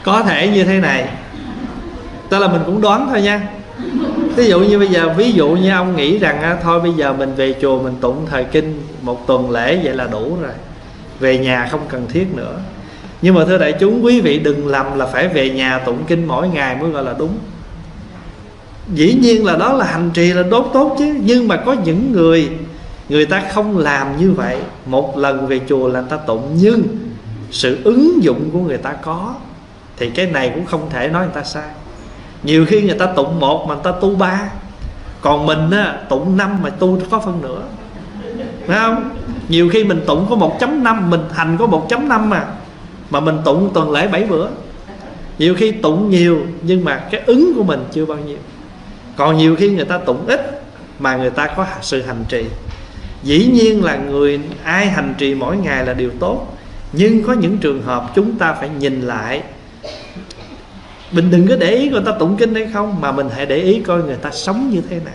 Có thể như thế này, tức là mình cũng đoán thôi nha. Ví dụ như bây giờ, ví dụ như ông nghĩ rằng thôi bây giờ mình về chùa mình tụng thời kinh một tuần lễ vậy là đủ rồi, về nhà không cần thiết nữa. Nhưng mà thưa đại chúng, quý vị đừng lầm là phải về nhà tụng kinh mỗi ngày mới gọi là đúng. Dĩ nhiên là đó là hành trì là đốt tốt chứ, nhưng mà có những người, người ta không làm như vậy. Một lần về chùa là người ta tụng, nhưng sự ứng dụng của người ta có, thì cái này cũng không thể nói người ta sai. Nhiều khi người ta tụng một mà người ta tu ba, còn mình á, tụng năm mà tu có phân nửa. phải không? Nhiều khi mình tụng có một chấm năm, mình hành có một chấm năm mà mà mình tụng tuần lễ bảy bữa. Nhiều khi tụng nhiều nhưng mà cái ứng của mình chưa bao nhiêu. Còn nhiều khi người ta tụng ít mà người ta có sự hành trì. Dĩ nhiên là người ai hành trì mỗi ngày là điều tốt, nhưng có những trường hợp chúng ta phải nhìn lại. Mình đừng có để ý người ta tụng kinh hay không, mà mình hãy để ý coi người ta sống như thế nào.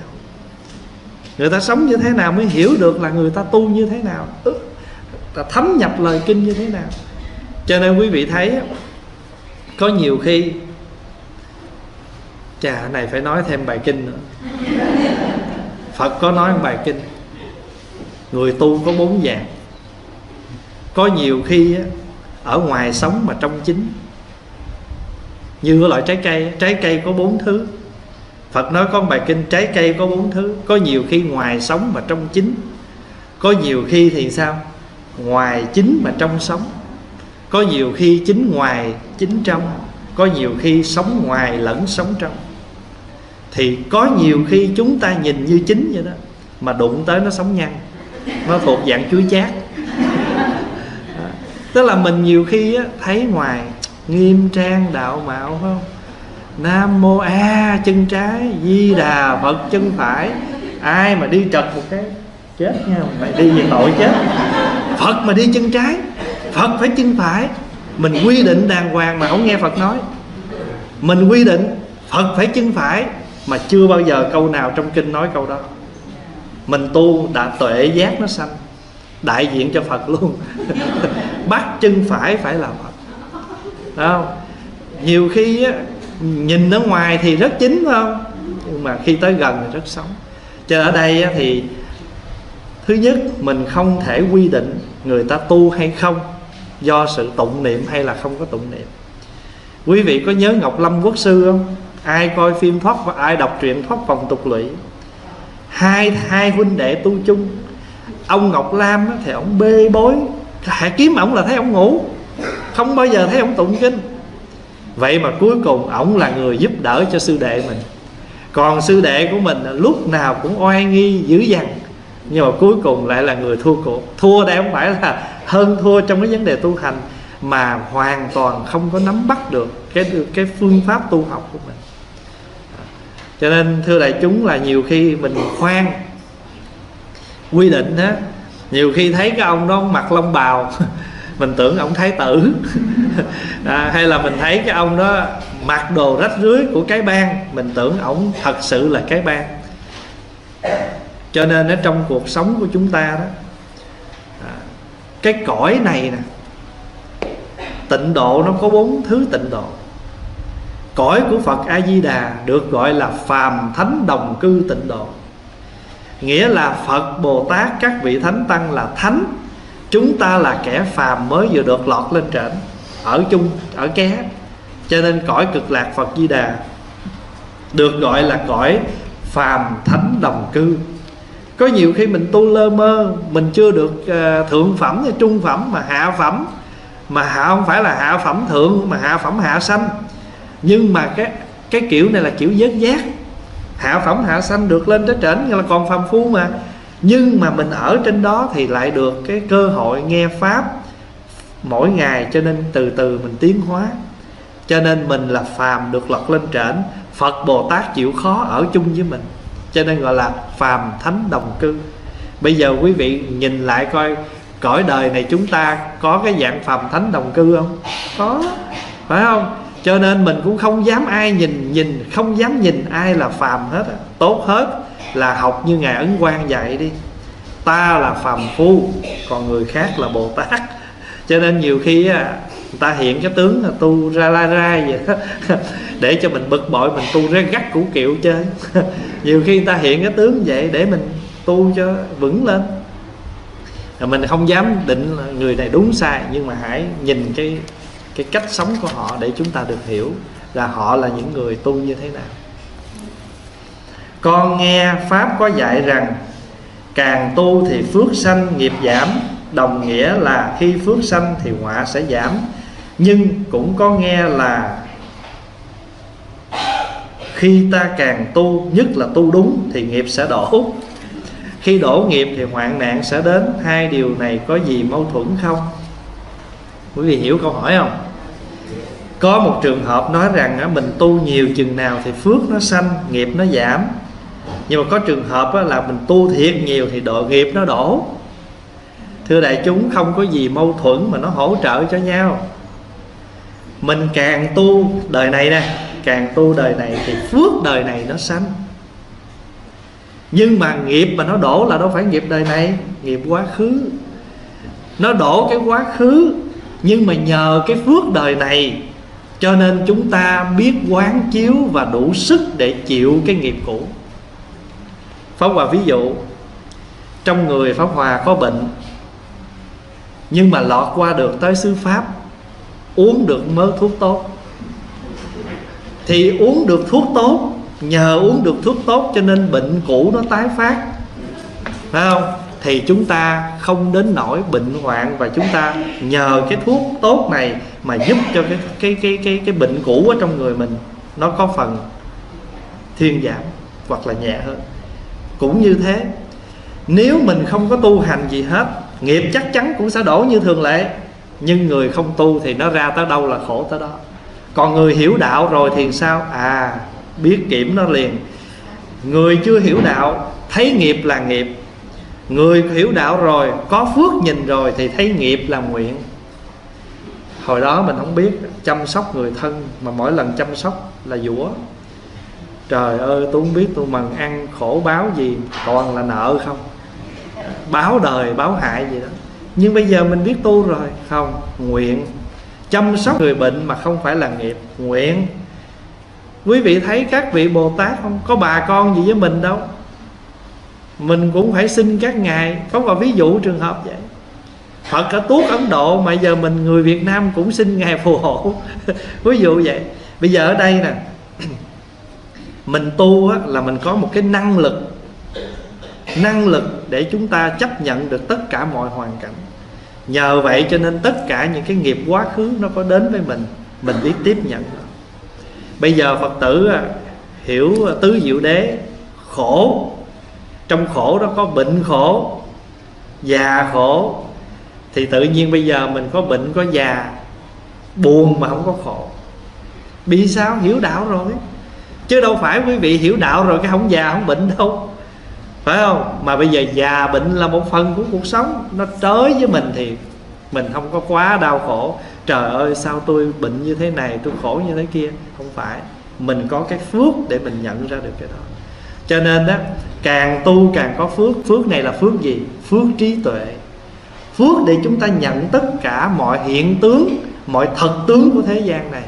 Người ta sống như thế nào mới hiểu được là người ta tu như thế nào, ta thấm nhập lời kinh như thế nào. Cho nên quý vị thấy có nhiều khi chà, này phải nói thêm bài kinh nữa. Phật có nói một bài kinh, người tu có bốn dạng. Có nhiều khi ở ngoài sống mà trong chính, như cái loại trái cây, trái cây có bốn thứ. Phật nói có bài kinh trái cây có bốn thứ. Có nhiều khi ngoài sống mà trong chín. Có nhiều khi thì sao? Ngoài chín mà trong sống. Có nhiều khi chín ngoài, chín trong. Có nhiều khi sống ngoài lẫn sống trong. Thì có nhiều khi chúng ta nhìn như chín vậy đó, mà đụng tới nó sống nhăn, nó thuộc dạng chuối chát. Tức là mình nhiều khi thấy ngoài nghiêm trang đạo mạo, phải không? Nam mô A à, chân trái, Di Đà Phật chân phải. Ai mà đi trật một cái chết nha, mày đi về tội chết. Phật mà đi chân trái, Phật phải chân phải. Mình quy định đàng hoàng mà không nghe Phật nói. Mình quy định Phật phải chân phải mà chưa bao giờ câu nào trong kinh nói câu đó. Mình tu đã tuệ giác nó sanh, đại diện cho Phật luôn. Bắt chân phải phải là Phật. Đúng không? Nhiều khi á, nhìn ở ngoài thì rất chính, phải không? Nhưng mà khi tới gần thì rất sống. Cho ở đây thì thứ nhất, mình không thể quy định người ta tu hay không do sự tụng niệm hay là không có tụng niệm. Quý vị có nhớ Ngọc Lâm Quốc Sư không? Ai coi phim thoát và ai đọc truyện thoát vòng tục lụy. Hai hai huynh đệ tu chung. Ông Ngọc Lam thì ông bê bối, hãy kiếm ổng là thấy ông ngủ, không bao giờ thấy ông tụng kinh. Vậy mà cuối cùng ổng là người giúp đỡ cho sư đệ mình. Còn sư đệ của mình lúc nào cũng oai nghi dữ dằn, nhưng mà cuối cùng lại là người thua cuộc. Thua đây không phải là hơn thua trong cái vấn đề tu hành, mà hoàn toàn không có nắm bắt được cái, cái phương pháp tu học của mình. Cho nên thưa đại chúng là nhiều khi mình khoan quy định á. Nhiều khi thấy cái ông đó mặc long bào mình tưởng ông thái tử. à, Hay là mình thấy cái ông đó mặc đồ rách rưới của cái bang, mình tưởng ông thật sự là cái bang. Cho nên ở trong cuộc sống của chúng ta đó, cái cõi này nè, tịnh độ nó có bốn thứ tịnh độ. Cõi của Phật A Di Đà được gọi là phàm thánh đồng cư tịnh độ, nghĩa là Phật, Bồ Tát, các vị thánh tăng là thánh, chúng ta là kẻ phàm mới vừa được lọt lên trển, ở chung ở ké. Cho nên cõi cực lạc Phật Di Đà được gọi là cõi phàm thánh đồng cư. Có nhiều khi mình tu lơ mơ, mình chưa được uh, thượng phẩm hay trung phẩm mà hạ phẩm, mà hạ không phải là hạ phẩm thượng mà hạ phẩm hạ sanh. Nhưng mà cái cái kiểu này là kiểu vớt giác. Hạ phẩm hạ sanh được lên tới trển là còn phàm phu mà. Nhưng mà mình ở trên đó thì lại được cái cơ hội nghe Pháp mỗi ngày, cho nên từ từ mình tiến hóa. Cho nên mình là phàm được lọt lên trển, Phật Bồ Tát chịu khó ở chung với mình, cho nên gọi là phàm thánh đồng cư. Bây giờ quý vị nhìn lại coi cõi đời này chúng ta có cái dạng phàm thánh đồng cư không? Có, phải không? Cho nên mình cũng không dám ai nhìn nhìn không dám nhìn ai là phàm hết. Tốt hết là học như Ngài Ấn Quang dạy đi, ta là phàm phu, còn người khác là Bồ Tát. Cho nên nhiều khi người ta hiện cái tướng là tu ra la ra vậy đó, để cho mình bực bội mình tu ra gắt củ kiệu chơi. Nhiều khi người ta hiện cái tướng vậy để mình tu cho vững lên. Mình không dám định là người này đúng sai, nhưng mà hãy nhìn cái, cái cách sống của họ để chúng ta được hiểu là họ là những người tu như thế nào. Con nghe Pháp có dạy rằng càng tu thì phước sanh nghiệp giảm, đồng nghĩa là khi phước sanh thì họa sẽ giảm. Nhưng cũng có nghe là khi ta càng tu, nhất là tu đúng, thì nghiệp sẽ đổ. Khi đổ nghiệp thì hoạn nạn sẽ đến. Hai điều này có gì mâu thuẫn không? Quý vị hiểu câu hỏi không? Có một trường hợp nói rằng mình tu nhiều chừng nào thì phước nó sanh, nghiệp nó giảm. Nhưng mà có trường hợp là mình tu thiệt nhiều thì độ nghiệp nó đổ. Thưa đại chúng, không có gì mâu thuẫn mà nó hỗ trợ cho nhau. Mình càng tu đời này nè, càng tu đời này thì phước đời này nó sanh. Nhưng mà nghiệp mà nó đổ là đâu phải nghiệp đời này, nghiệp quá khứ. Nó đổ cái quá khứ, nhưng mà nhờ cái phước đời này cho nên chúng ta biết quán chiếu và đủ sức để chịu cái nghiệp cũ. Pháp Hòa ví dụ, trong người Pháp Hòa có bệnh, nhưng mà lọt qua được tới xứ Pháp, uống được mớ thuốc tốt. Thì uống được thuốc tốt, nhờ uống được thuốc tốt cho nên bệnh cũ nó tái phát, phải không? Thì chúng ta không đến nỗi bệnh hoạn, và chúng ta nhờ cái thuốc tốt này mà giúp cho cái cái cái cái cái bệnh cũ ở trong người mình nó có phần thuyên giảm hoặc là nhẹ hơn. Cũng như thế, nếu mình không có tu hành gì hết, nghiệp chắc chắn cũng sẽ đổ như thường lệ. Nhưng người không tu thì nó ra tới đâu là khổ tới đó. Còn người hiểu đạo rồi thì sao? À, biết kiểm nó liền. Người chưa hiểu đạo thấy nghiệp là nghiệp, người hiểu đạo rồi, có phước nhìn rồi thì thấy nghiệp là nguyện. Hồi đó mình không biết chăm sóc người thân, mà mỗi lần chăm sóc là dũa. Trời ơi, tôi không biết tôi mần ăn khổ báo gì, toàn là nợ không, báo đời báo hại gì đó. Nhưng bây giờ mình biết tu rồi, không, nguyện. Chăm sóc người bệnh mà không phải là nghiệp, nguyện. Quý vị thấy các vị Bồ Tát không có bà con gì với mình đâu, mình cũng phải xin các ngài. Có một ví dụ trường hợp vậy. Phật ở tuốt Ấn Độ mà giờ mình người Việt Nam cũng xin ngài phù hộ. Ví dụ vậy. Bây giờ ở đây nè, mình tu á, là mình có một cái năng lực, năng lực để chúng ta chấp nhận được tất cả mọi hoàn cảnh. Nhờ vậy cho nên tất cả những cái nghiệp quá khứ nó có đến với mình, mình biết tiếp nhận. Bây giờ Phật tử hiểu tứ diệu đế, khổ, trong khổ đó có bệnh khổ, già khổ. Thì tự nhiên bây giờ mình có bệnh, có già, buồn mà không có khổ. Bị sao? Hiểu đạo rồi. Chứ đâu phải quý vị hiểu đạo rồi cái không già không bệnh đâu, phải không? Mà bây giờ già bệnh là một phần của cuộc sống, nó tới với mình thì mình không có quá đau khổ. Trời ơi sao tôi bệnh như thế này, tôi khổ như thế kia. Không phải, mình có cái phước để mình nhận ra được cái đó. Cho nên đó, càng tu càng có phước. Phước này là phước gì? Phước trí tuệ. Phước để chúng ta nhận tất cả mọi hiện tướng, mọi thật tướng của thế gian này.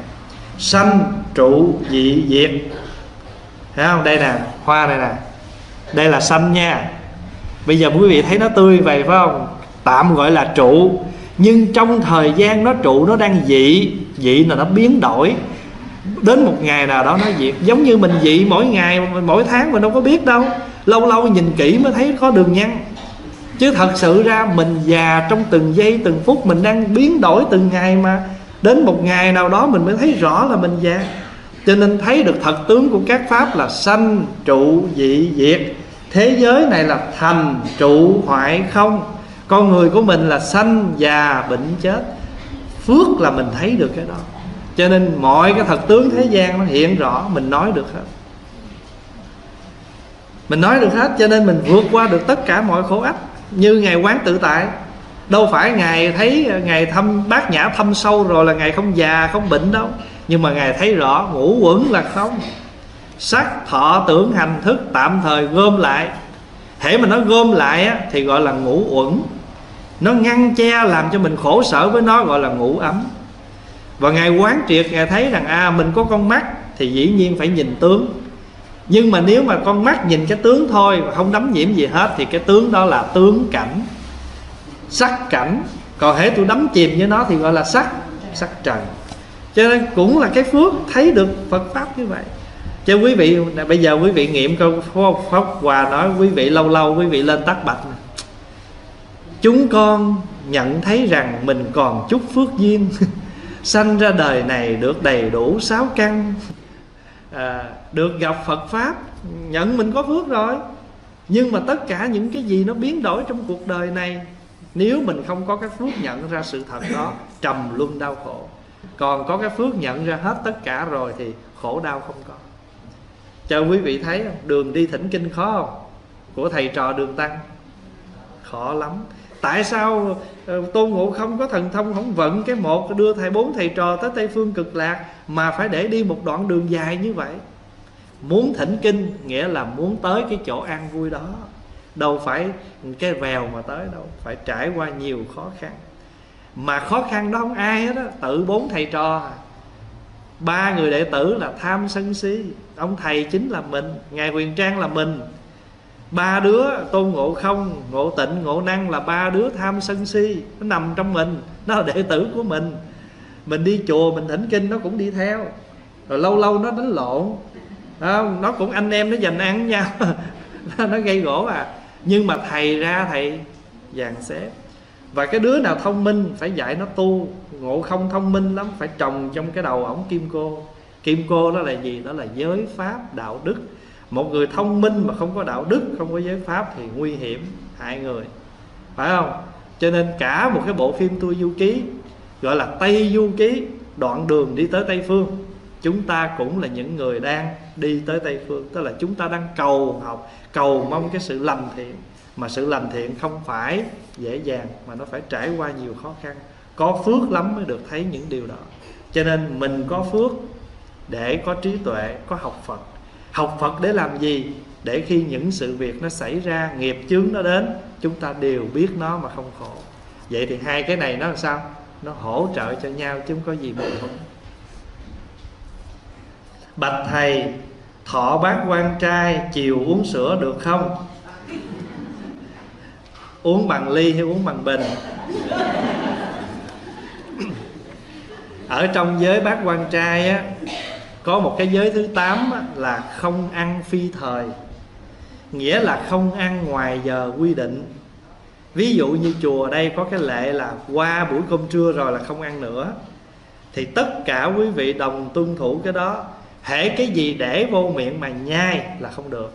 Sanh, trụ, dị, diệt. Thấy không? Đây nè, hoa này nè, đây là sanh nha. Bây giờ quý vị thấy nó tươi vậy phải không? Tạm gọi là trụ. Nhưng trong thời gian nó trụ nó đang dị. Dị là nó biến đổi, đến một ngày nào đó nó diệt. Giống như mình dị mỗi ngày, mỗi tháng mình đâu có biết đâu. Lâu lâu nhìn kỹ mới thấy có đường nhăn. Chứ thật sự ra mình già trong từng giây từng phút, mình đang biến đổi từng ngày mà. Đến một ngày nào đó mình mới thấy rõ là mình già. Cho nên thấy được thật tướng của các pháp là sanh, trụ, dị, diệt. Thế giới này là thành, trụ, hoại, không. Con người của mình là sanh, già, bệnh, chết. Phước là mình thấy được cái đó. Cho nên mọi cái thật tướng thế gian nó hiện rõ, mình nói được hết. Mình nói được hết, cho nên mình vượt qua được tất cả mọi khổ ách. Như Ngài Quán Tự Tại, đâu phải Ngài thấy, Ngài thâm bát nhã thâm sâu rồi là Ngài không già, không bệnh đâu. Nhưng mà Ngài thấy rõ ngũ uẩn là không. Sắc, thọ, tưởng, hành, thức tạm thời gom lại. Hễ mà nó gom lại á, thì gọi là ngũ uẩn. Nó ngăn che làm cho mình khổ sở với nó gọi là ngũ ấm. Và Ngài quán triệt, Ngài thấy rằng à, mình có con mắt thì dĩ nhiên phải nhìn tướng. Nhưng mà nếu mà con mắt nhìn cái tướng thôi và không đắm nhiễm gì hết thì cái tướng đó là tướng cảnh, sắc cảnh. Còn hễ tôi đắm chìm với nó thì gọi là sắc, sắc trần. Cho nên cũng là cái phước thấy được Phật Pháp như vậy. Cho quý vị, bây giờ quý vị nghiệm câu Pháp Hòa nói, quý vị lâu lâu quý vị lên tắc bạch này. Chúng con nhận thấy rằng mình còn chút phước duyên. Sanh ra đời này được đầy đủ sáu căn à, được gặp Phật Pháp, nhận mình có phước rồi. Nhưng mà tất cả những cái gì nó biến đổi trong cuộc đời này, nếu mình không có cái phước nhận ra sự thật đó, trầm luân đau khổ. Còn có cái phước nhận ra hết tất cả rồi thì khổ đau không có. Chờ quý vị thấy không? Đường đi thỉnh kinh khó không? Của thầy trò Đường Tăng khó lắm. Tại sao Tôn Ngộ Không có thần thông không vận cái một đưa thầy bốn thầy trò tới Tây Phương Cực Lạc, mà phải để đi một đoạn đường dài như vậy? Muốn thỉnh kinh nghĩa là muốn tới cái chỗ an vui đó, đâu phải cái vèo mà tới đâu, phải trải qua nhiều khó khăn. Mà khó khăn đó không ai hết á, tự bốn thầy trò, ba người đệ tử là tham sân si. Ông thầy chính là mình, Ngài Huyền Trang là mình. Ba đứa Tôn Ngộ Không, Ngộ Tịnh, Ngộ Năng là ba đứa tham sân si. Nó nằm trong mình, nó là đệ tử của mình. Mình đi chùa, mình thỉnh kinh nó cũng đi theo. Rồi lâu lâu nó đánh lộn, nó cũng anh em nó giành ăn với nhau nó gây gỗ à. Nhưng mà thầy ra thầy dàn xếp. Và cái đứa nào thông minh phải dạy nó tu. Ngộ Không thông minh lắm, phải trồng trong cái đầu ổng kim cô. Kim cô đó là gì? Đó là giới pháp đạo đức. Một người thông minh mà không có đạo đức, không có giới pháp thì nguy hiểm, hại người, phải không? Cho nên cả một cái bộ phim Tây Du Ký, gọi là Tây Du Ký, đoạn đường đi tới Tây Phương, chúng ta cũng là những người đang đi tới Tây Phương. Tức là chúng ta đang cầu học, cầu mong cái sự lành thiện. Mà sự lành thiện không phải dễ dàng, mà nó phải trải qua nhiều khó khăn. Có phước lắm mới được thấy những điều đó. Cho nên mình có phước để có trí tuệ, có học Phật. Học Phật để làm gì? Để khi những sự việc nó xảy ra, nghiệp chướng nó đến, chúng ta đều biết nó mà không khổ. Vậy thì hai cái này nó làm sao? Nó hỗ trợ cho nhau chứ không có gì bù không. Bạch thầy, thọ bát quan trai chiều uống sữa được không? Uống bằng ly hay uống bằng bình? Ở trong giới bát quan trai á, có một cái giới thứ tám là không ăn phi thời. Nghĩa là không ăn ngoài giờ quy định. Ví dụ như chùa đây có cái lệ là qua buổi cơm trưa rồi là không ăn nữa, thì tất cả quý vị đồng tuân thủ cái đó. Hễ cái gì để vô miệng mà nhai là không được.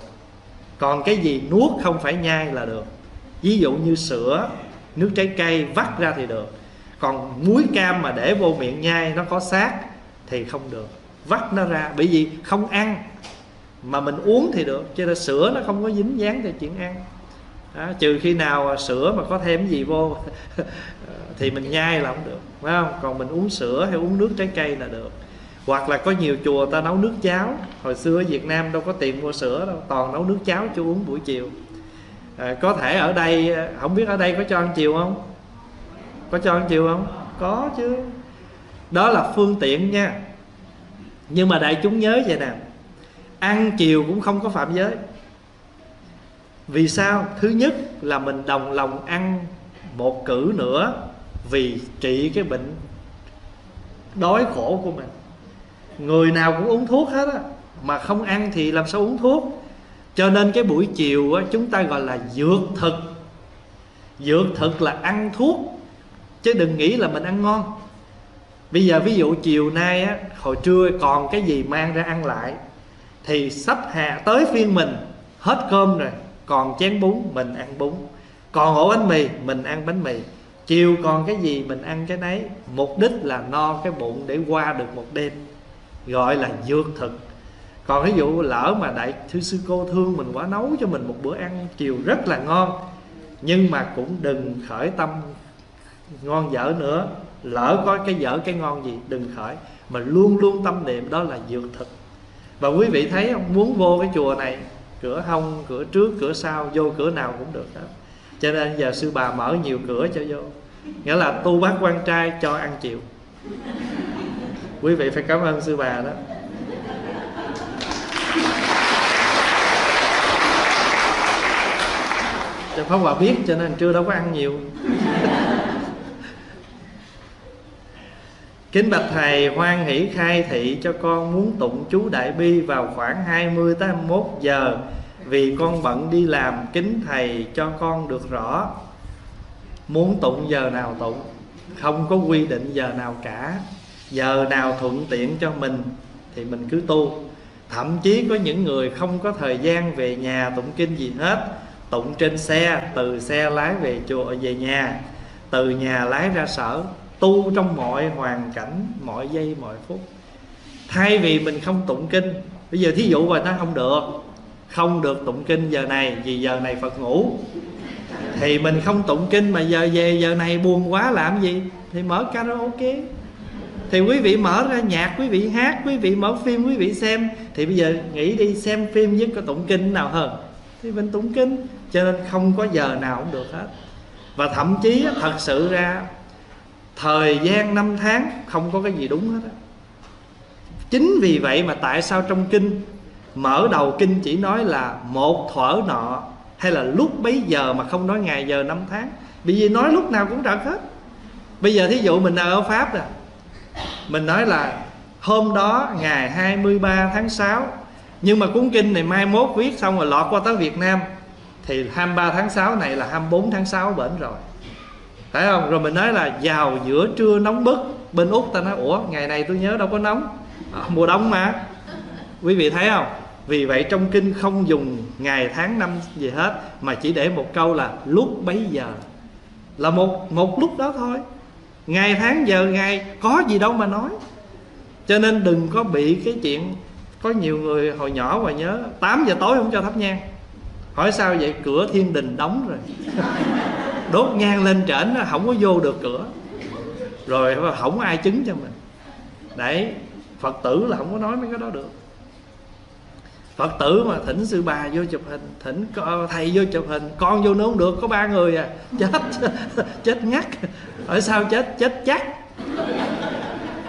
Còn cái gì nuốt không phải nhai là được. Ví dụ như sữa, nước trái cây vắt ra thì được. Còn muối cam mà để vô miệng nhai nó có xác thì không được, vắt nó ra. Bởi vì không ăn. Mà mình uống thì được, cho nên sữa nó không có dính dáng cho chuyện ăn đó. Trừ khi nào sữa mà có thêm gì vô thì mình nhai là không được, phải không? Còn mình uống sữa hay uống nước trái cây là được. Hoặc là có nhiều chùa ta nấu nước cháo. Hồi xưa ở Việt Nam đâu có tiền mua sữa đâu, toàn nấu nước cháo cho uống buổi chiều. à, Có thể ở đây, không biết ở đây có cho ăn chiều không? Có cho ăn chiều không? Có chứ. Đó là phương tiện nha. Nhưng mà đại chúng nhớ vậy nè, ăn chiều cũng không có phạm giới. Vì sao? Thứ nhất là mình đồng lòng ăn một cữ nữa vì trị cái bệnh đói khổ của mình. Người nào cũng uống thuốc hết á, mà không ăn thì làm sao uống thuốc. Cho nên cái buổi chiều á, chúng ta gọi là dược thực. Dược thực là ăn thuốc, chứ đừng nghĩ là mình ăn ngon. Bây giờ ví dụ chiều nay á, hồi trưa còn cái gì mang ra ăn lại, thì sắp hạ tới phiên mình. Hết cơm rồi, còn chén bún mình ăn bún, còn ổ bánh mì mình ăn bánh mì. Chiều còn cái gì mình ăn cái nấy. Mục đích là no cái bụng để qua được một đêm, gọi là dược thực. Còn ví dụ lỡ mà đại thư sư cô thương mình quá, nấu cho mình một bữa ăn chiều rất là ngon, nhưng mà cũng đừng khởi tâm ngon dở nữa. Lỡ có cái dở cái ngon gì đừng khởi, mà luôn luôn tâm niệm đó là dược thực. Và quý vị thấy không, muốn vô cái chùa này, cửa hông, cửa trước, cửa sau, vô cửa nào cũng được hết. Cho nên giờ sư bà mở nhiều cửa cho vô. Nghĩa là tu bác quan trai cho ăn chịu. Quý vị phải cảm ơn sư bà đó. Cho Pháp Hòa biết cho nên chưa đâu có ăn nhiều. Kính bạch thầy, hoan hỷ khai thị cho con muốn tụng chú Đại Bi vào khoảng hai mươi tới hai mươi mốt giờ, vì con bận đi làm, kính thầy cho con được rõ. Muốn tụng giờ nào tụng, không có quy định giờ nào cả. Giờ nào thuận tiện cho mình thì mình cứ tu. Thậm chí có những người không có thời gian về nhà tụng kinh gì hết, tụng trên xe, từ xe lái về chùa về nhà, từ nhà lái ra sở, tu trong mọi hoàn cảnh, mọi giây mọi phút. Thay vì mình không tụng kinh, bây giờ thí dụ mà nó không được, không được tụng kinh giờ này vì giờ này Phật ngủ, thì mình không tụng kinh mà giờ về giờ này buồn quá làm gì, thì mở karaoke, thì quý vị mở ra nhạc, quý vị hát, quý vị mở phim, quý vị xem. Thì bây giờ nghĩ đi xem phim với có tụng kinh nào hơn, thì mình tụng kinh. Cho nên không có giờ nào cũng được hết. Và thậm chí thật sự ra thời gian năm tháng không có cái gì đúng hết. Chính vì vậy mà tại sao trong kinh, mở đầu kinh chỉ nói là một thuở nọ, hay là lúc bấy giờ mà không nói ngày giờ năm tháng, bởi vì nói lúc nào cũng trật hết. Bây giờ thí dụ mình ở Pháp nè, mình nói là hôm đó ngày hai mươi ba tháng sáu, nhưng mà cuốn kinh này mai mốt viết xong rồi lọt qua tới Việt Nam thì hai mươi ba tháng sáu này là hai mươi bốn tháng sáu bển rồi, phải không? Rồi mình nói là vào giữa trưa nóng bức, bên Úc ta nói ủa ngày này tôi nhớ đâu có nóng, mùa đông mà. Quý vị thấy không? Vì vậy trong kinh không dùng ngày tháng năm gì hết, mà chỉ để một câu là lúc bấy giờ, là một, một lúc đó thôi. Ngày tháng giờ ngày có gì đâu mà nói. Cho nên đừng có bị cái chuyện, có nhiều người hồi nhỏ mà nhớ tám giờ tối không cho thắp nhang. Hỏi sao vậy? Cửa thiên đình đóng rồi. Đốt nhang lên trển không có vô được cửa, rồi không ai chứng cho mình. Đấy, Phật tử là không có nói mấy cái đó được. Phật tử mà thỉnh sư bà vô chụp hình, thỉnh thầy vô chụp hình, con vô nữa không được, có ba người à, chết chết ngắt. Ở sao chết? Chết chắc,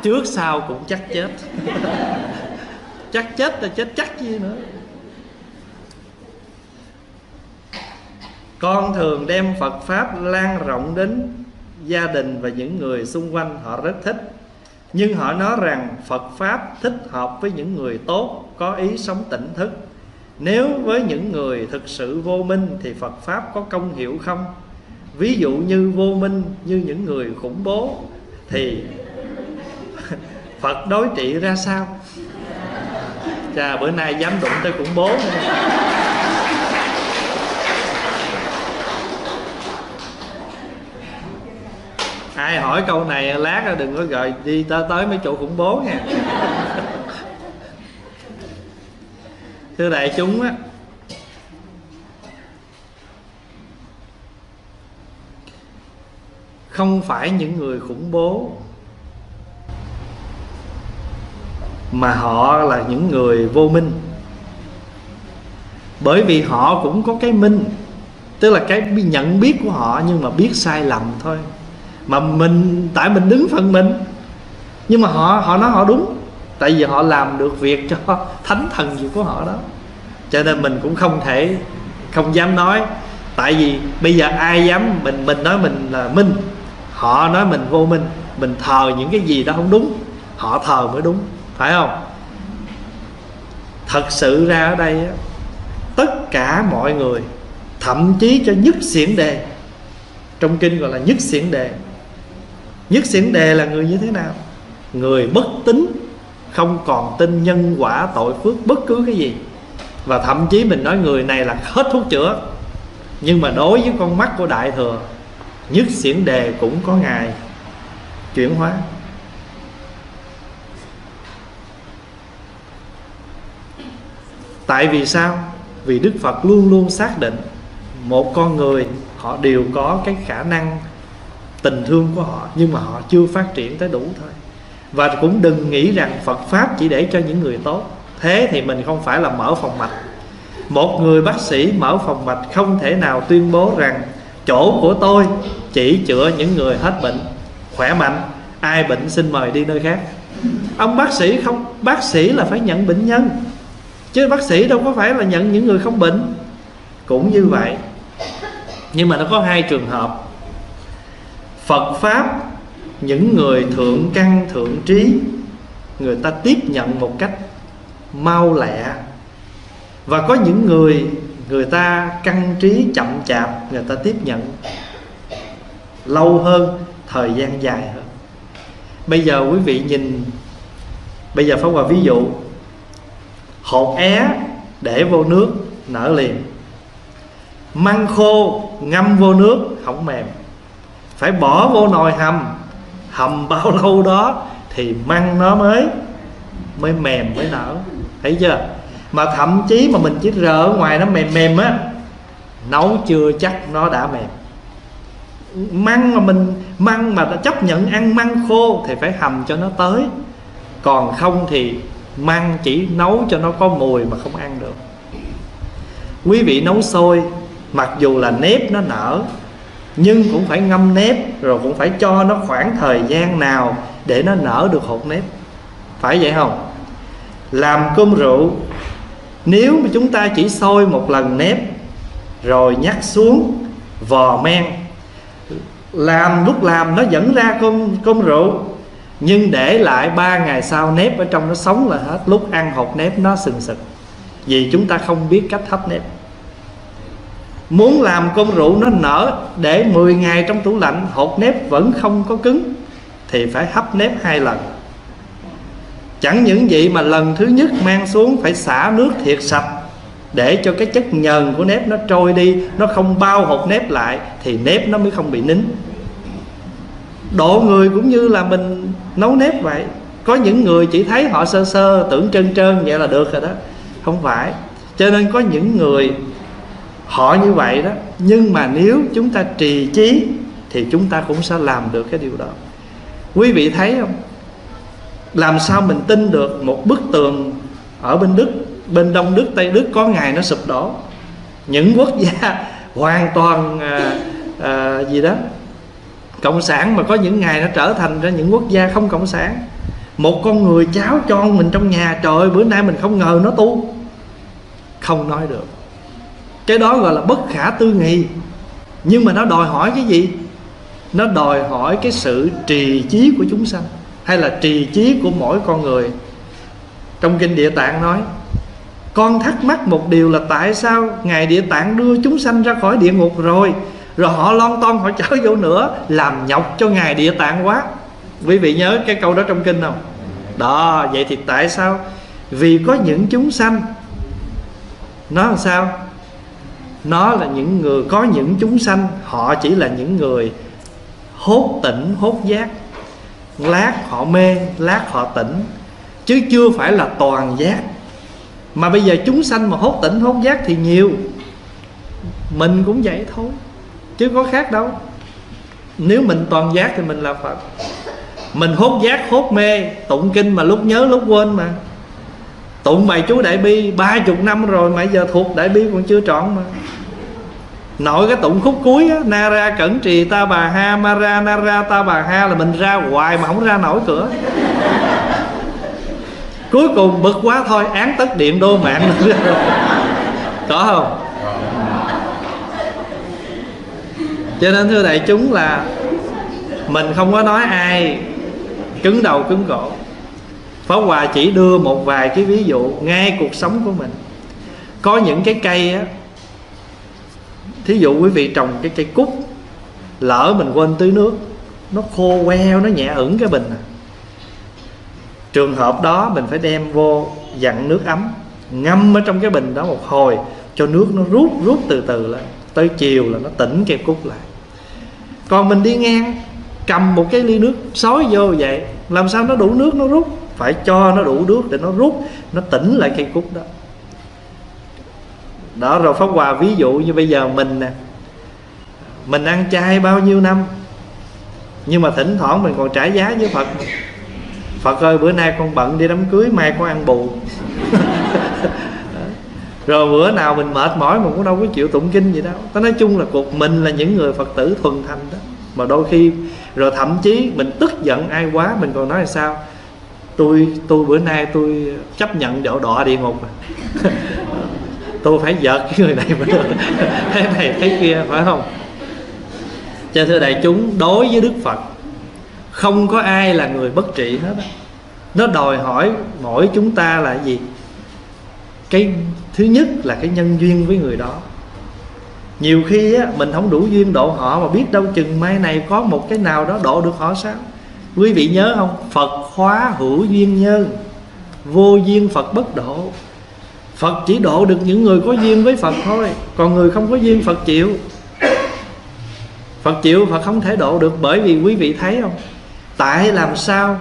trước sau cũng chắc chết. Chắc chết là chết chắc gì nữa. Con thường đem Phật Pháp lan rộng đến gia đình và những người xung quanh, họ rất thích. Nhưng họ nói rằng Phật Pháp thích hợp với những người tốt, có ý sống tỉnh thức. Nếu với những người thực sự vô minh thì Phật Pháp có công hiệu không? Ví dụ như vô minh, như những người khủng bố, thì Phật đối trị ra sao? Chà, bữa nay dám đụng tới khủng bố nữa. Ai hỏi câu này lát đừng có gọi đi tới mấy chỗ khủng bố nha. Thưa đại chúng á, không phải những người khủng bố mà họ là những người vô minh. Bởi vì họ cũng có cái minh, tức là cái nhận biết của họ, nhưng mà biết sai lầm thôi. Mà mình, tại mình đứng phần mình, nhưng mà họ họ nói họ đúng, tại vì họ làm được việc cho thánh thần gì của họ đó. Cho nên mình cũng không thể, không dám nói. Tại vì bây giờ ai dám, mình mình nói mình là minh, họ nói mình vô minh. Mình thờ những cái gì đó không đúng, họ thờ mới đúng, phải không? Thật sự ra ở đây á, tất cả mọi người, thậm chí cho nhất xiển đề, trong kinh gọi là nhất xiển đề. Nhất xiển đề là người như thế nào? Người bất tín, không còn tin nhân quả tội phước bất cứ cái gì. Và thậm chí mình nói người này là hết thuốc chữa, nhưng mà đối với con mắt của Đại Thừa, nhất xiển đề cũng có ngày chuyển hóa. Tại vì sao? Vì Đức Phật luôn luôn xác định một con người họ đều có cái khả năng tình thương của họ, nhưng mà họ chưa phát triển tới đủ thôi. Và cũng đừng nghĩ rằng Phật Pháp chỉ để cho những người tốt. Thế thì mình không phải là mở phòng mạch. Một người bác sĩ mở phòng mạch không thể nào tuyên bố rằng chỗ của tôi chỉ chữa những người hết bệnh, khỏe mạnh, ai bệnh xin mời đi nơi khác. Ông bác sĩ không, bác sĩ là phải nhận bệnh nhân, chứ bác sĩ đâu có phải là nhận những người không bệnh. Cũng như vậy. Nhưng mà nó có hai trường hợp. Phật Pháp, những người thượng căn thượng trí, người ta tiếp nhận một cách mau lẹ. Và có những người, người ta căn trí chậm chạp, người ta tiếp nhận lâu hơn, thời gian dài hơn. Bây giờ quý vị nhìn, bây giờ Pháp Hòa ví dụ, hột é để vô nước nở liền, măng khô ngâm vô nước không mềm, phải bỏ vô nồi hầm, hầm bao lâu đó thì măng nó mới mới mềm, mới nở, thấy chưa? Mà thậm chí mà mình chỉ rờ ở ngoài nó mềm mềm á, nấu chưa chắc nó đã mềm. Măng mà mình măng mà đã chấp nhận ăn măng khô thì phải hầm cho nó tới, còn không thì măng chỉ nấu cho nó có mùi mà không ăn được. Quý vị nấu xôi, mặc dù là nếp nó nở, nhưng cũng phải ngâm nếp, rồi cũng phải cho nó khoảng thời gian nào để nó nở được hột nếp, phải vậy không? Làm cơm rượu, nếu mà chúng ta chỉ sôi một lần nếp rồi nhắc xuống vò men, làm lúc làm nó dẫn ra cơm, cơm rượu, nhưng để lại ba ngày sau nếp ở trong nó sống là hết, lúc ăn hột nếp nó sừng sực, vì chúng ta không biết cách hấp nếp. Muốn làm cơm rượu nó nở, để mười ngày trong tủ lạnh, hột nếp vẫn không có cứng thì phải hấp nếp hai lần. Chẳng những vậy mà lần thứ nhất mang xuống phải xả nước thiệt sạch để cho cái chất nhờn của nếp nó trôi đi, nó không bao hột nếp lại thì nếp nó mới không bị nín. Độ người cũng như là mình nấu nếp vậy. Có những người chỉ thấy họ sơ sơ, tưởng trơn trơn vậy là được rồi đó, không phải. Cho nên có những người họ như vậy đó, nhưng mà nếu chúng ta trì chí thì chúng ta cũng sẽ làm được cái điều đó. Quý vị thấy không? Làm sao mình tin được một bức tường ở bên Đức, bên Đông Đức, Tây Đức có ngày nó sụp đổ? Những quốc gia hoàn toàn à, à, gì đó cộng sản mà có những ngày nó trở thành ra những quốc gia không cộng sản. Một con người cháu con mình trong nhà, trời ơi, bữa nay mình không ngờ nó tu, không nói được. Cái đó gọi là bất khả tư nghị. Nhưng mà nó đòi hỏi cái gì? Nó đòi hỏi cái sự trì chí của chúng sanh, hay là trì chí của mỗi con người. Trong kinh Địa Tạng nói, con thắc mắc một điều là tại sao Ngài Địa Tạng đưa chúng sanh ra khỏi địa ngục rồi, rồi họ lon ton họ trở vô nữa, làm nhọc cho Ngài Địa Tạng quá. Quý vị nhớ cái câu đó trong kinh không? Đó, vậy thì tại sao? Vì có những chúng sanh, nó làm sao? Nó là những người, có những chúng sanh họ chỉ là những người hốt tỉnh, hốt giác. Lát họ mê, lát họ tỉnh, chứ chưa phải là toàn giác. Mà bây giờ chúng sanh mà hốt tỉnh, hốt giác thì nhiều. Mình cũng vậy thôi, chứ có khác đâu. Nếu mình toàn giác thì mình là Phật. Mình hốt giác, hốt mê, tụng kinh mà lúc nhớ lúc quên mà. Tụng bài chú Đại Bi ba chục năm rồi mà giờ thuộc Đại Bi còn chưa trọn mà. Nội cái tụng khúc cuối á, Nara cẩn trì ta bà ha, Mara nara ta bà ha, là mình ra hoài mà không ra nổi cửa. Cuối cùng bực quá thôi, án tất điện đô mạng. Có không? Cho nên thưa đại chúng là mình không có nói ai cứng đầu cứng cổ. Pháp Hòa chỉ đưa một vài cái ví dụ ngay cuộc sống của mình. Có những cái cây á, thí dụ quý vị trồng cái cây cúc, lỡ mình quên tưới nước, nó khô queo, nó nhẹ ửng cái bình à. Trường hợp đó mình phải đem vô dặn nước ấm, ngâm ở trong cái bình đó một hồi cho nước nó rút rút từ từ lên, tới chiều là nó tỉnh cây cúc lại. Còn mình đi ngang cầm một cái ly nước xối vô vậy, làm sao nó đủ nước nó rút? Phải cho nó đủ nước để nó rút, nó tỉnh lại cây cúc đó. Đó, rồi Pháp Hòa ví dụ như bây giờ mình nè, mình ăn chay bao nhiêu năm, nhưng mà thỉnh thoảng mình còn trả giá với Phật. Phật ơi, bữa nay con bận đi đám cưới, mai con ăn bù. Rồi bữa nào mình mệt mỏi mà cũng đâu có chịu tụng kinh gì đâu. Đó, nói chung là cuộc mình là những người Phật tử thuần thành đó. Mà đôi khi rồi thậm chí mình tức giận ai quá, mình còn nói là sao, Tôi tôi bữa nay tôi chấp nhận đọa đọa địa ngục mà. Tôi phải vợt cái người này mà được, thế này thế kia, phải không? Cho thưa đại chúng, đối với Đức Phật không có ai là người bất trị hết. Nó đòi hỏi mỗi chúng ta là gì? Cái thứ nhất là cái nhân duyên với người đó. Nhiều khi á, mình không đủ duyên độ họ, mà biết đâu chừng mai này có một cái nào đó độ được họ sao? Quý vị nhớ không? Phật khóa hữu duyên nhân, vô duyên Phật bất độ. Phật chỉ độ được những người có duyên với Phật thôi, còn người không có duyên Phật chịu. Phật chịu Phật không thể độ được. Bởi vì quý vị thấy không, tại làm sao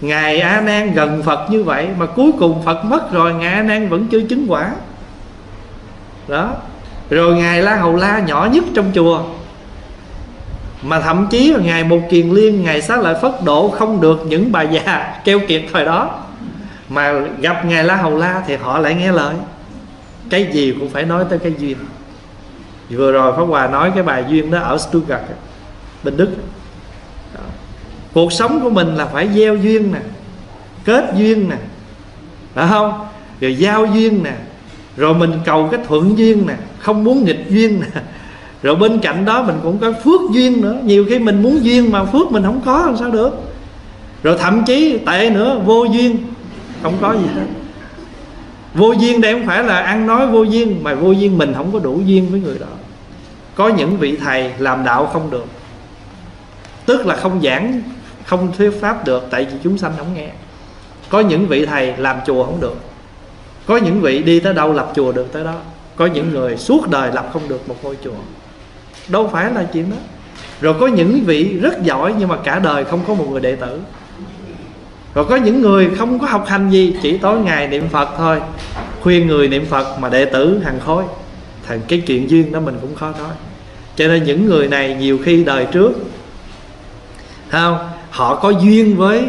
Ngài A Nan gần Phật như vậy mà cuối cùng Phật mất rồi, Ngài A Nan vẫn chưa chứng quả. Đó. Rồi Ngài La Hầu La nhỏ nhất trong chùa, mà thậm chí là Ngài Mục Kiền Liên, Ngài Xá Lợi Phất độ không được những bà già keo kiệt thời đó, mà gặp Ngài La Hầu La thì họ lại nghe lời. Cái gì cũng phải nói tới cái duyên. Vừa rồi Pháp Hòa nói cái bài duyên đó ở Stuttgart, bên Đức. Đó. Cuộc sống của mình là phải gieo duyên nè, kết duyên nè, phải không? Rồi giao duyên nè, rồi mình cầu cái thuận duyên nè, không muốn nghịch duyên nè. Rồi bên cạnh đó mình cũng có phước duyên nữa. Nhiều khi mình muốn duyên mà phước mình không có làm sao được. Rồi thậm chí tệ nữa, vô duyên, không có gì hết. Vô duyên đây không phải là ăn nói vô duyên, mà vô duyên mình không có đủ duyên với người đó. Có những vị thầy làm đạo không được, tức là không giảng, không thuyết pháp được, tại vì chúng sanh không nghe. Có những vị thầy làm chùa không được, có những vị đi tới đâu lập chùa được tới đó, có những người suốt đời lập không được một ngôi chùa. Đâu phải là chuyện đó. Rồi có những vị rất giỏi nhưng mà cả đời không có một người đệ tử. Rồi có những người không có học hành gì, chỉ tối ngày niệm Phật thôi, khuyên người niệm Phật mà đệ tử hàng khối. Thành cái chuyện duyên đó mình cũng khó nói. Cho nên những người này nhiều khi đời trước không, họ có duyên với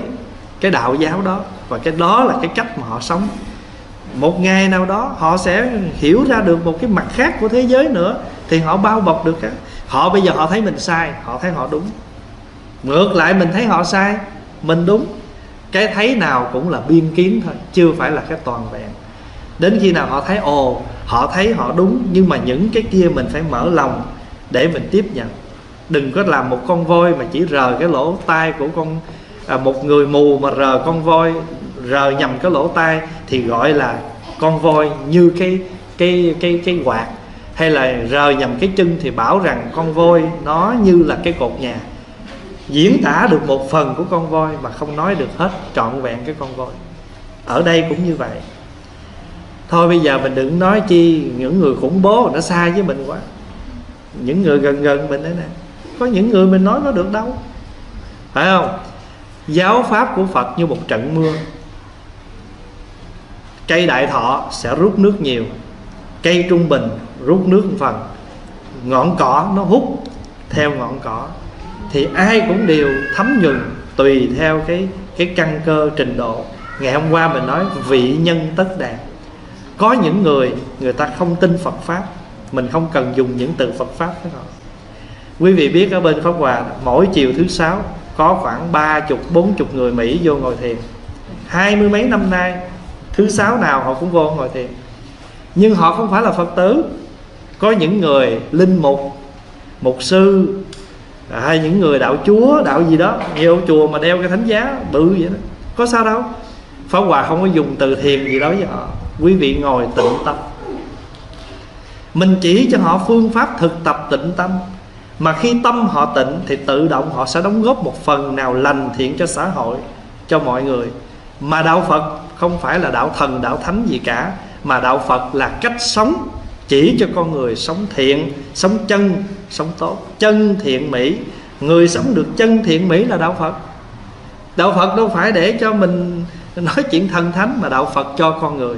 cái đạo giáo đó, và cái đó là cái cách mà họ sống. Một ngày nào đó họ sẽ hiểu ra được một cái mặt khác của thế giới nữa, thì họ bao bọc được hết. Họ bây giờ họ thấy mình sai, họ thấy họ đúng. Ngược lại mình thấy họ sai, mình đúng. Cái thấy nào cũng là biên kiến thôi, chưa phải là cái toàn vẹn. Đến khi nào họ thấy ồ, họ thấy họ đúng, nhưng mà những cái kia mình phải mở lòng để mình tiếp nhận. Đừng có làm một con voi mà chỉ rờ cái lỗ tai của con à, một người mù mà rờ con voi, rờ nhầm cái lỗ tai thì gọi là con voi như cái cái cái cái quạt, hay là rờ nhầm cái chân thì bảo rằng con voi nó như là cái cột nhà. Diễn tả được một phần của con voi mà không nói được hết trọn vẹn cái con voi. Ở đây cũng như vậy. Thôi bây giờ mình đừng nói chi những người khủng bố nó xa với mình quá, những người gần gần mình đấy nè. Có những người mình nói nó được đâu, phải không? Giáo pháp của Phật như một trận mưa. Cây đại thọ sẽ rút nước nhiều, cây trung bình rút nước một phần, ngọn cỏ nó hút theo ngọn cỏ. Thì ai cũng đều thấm nhuần tùy theo cái cái căn cơ trình độ. Ngày hôm qua mình nói vị nhân tất đạt. Có những người người ta không tin Phật pháp, mình không cần dùng những từ Phật pháp với họ. Quý vị biết ở bên Pháp Hòa mỗi chiều thứ sáu có khoảng ba chục bốn chục người Mỹ vô ngồi thiền. Hai mươi mấy năm nay thứ sáu nào họ cũng vô ngồi thiền, nhưng họ không phải là Phật tử. Có những người linh mục, mục sư, hay những người đạo chúa, đạo gì đó, nhiều chùa mà đeo cái thánh giá bự vậy đó. Có sao đâu. Pháp Hòa không có dùng từ thiền gì đó với họ. Quý vị ngồi tịnh tâm, mình chỉ cho họ phương pháp thực tập tịnh tâm. Mà khi tâm họ tịnh thì tự động họ sẽ đóng góp một phần nào lành thiện cho xã hội, cho mọi người. Mà đạo Phật không phải là đạo thần, đạo thánh gì cả, mà đạo Phật là cách sống, chỉ cho con người sống thiện, sống chân, sống tốt. Chân thiện mỹ. Người sống được chân thiện mỹ là đạo Phật. Đạo Phật đâu phải để cho mình nói chuyện thần thánh, mà đạo Phật cho con người.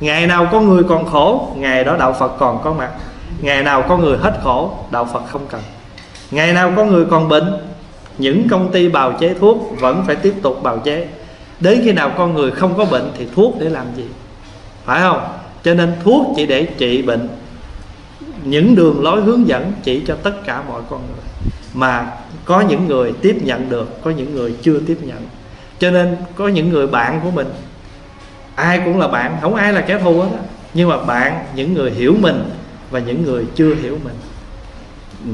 Ngày nào con người còn khổ, ngày đó đạo Phật còn có mặt. Ngày nào con người hết khổ, đạo Phật không cần. Ngày nào con người còn bệnh, những công ty bào chế thuốc vẫn phải tiếp tục bào chế. Đến khi nào con người không có bệnh thì thuốc để làm gì, phải không? Cho nên thuốc chỉ để trị bệnh, những đường lối hướng dẫn chỉ cho tất cả mọi con người. Mà có những người tiếp nhận được, có những người chưa tiếp nhận. Cho nên có những người bạn của mình, ai cũng là bạn, không ai là kẻ thù hết. Nhưng mà bạn, những người hiểu mình và những người chưa hiểu mình,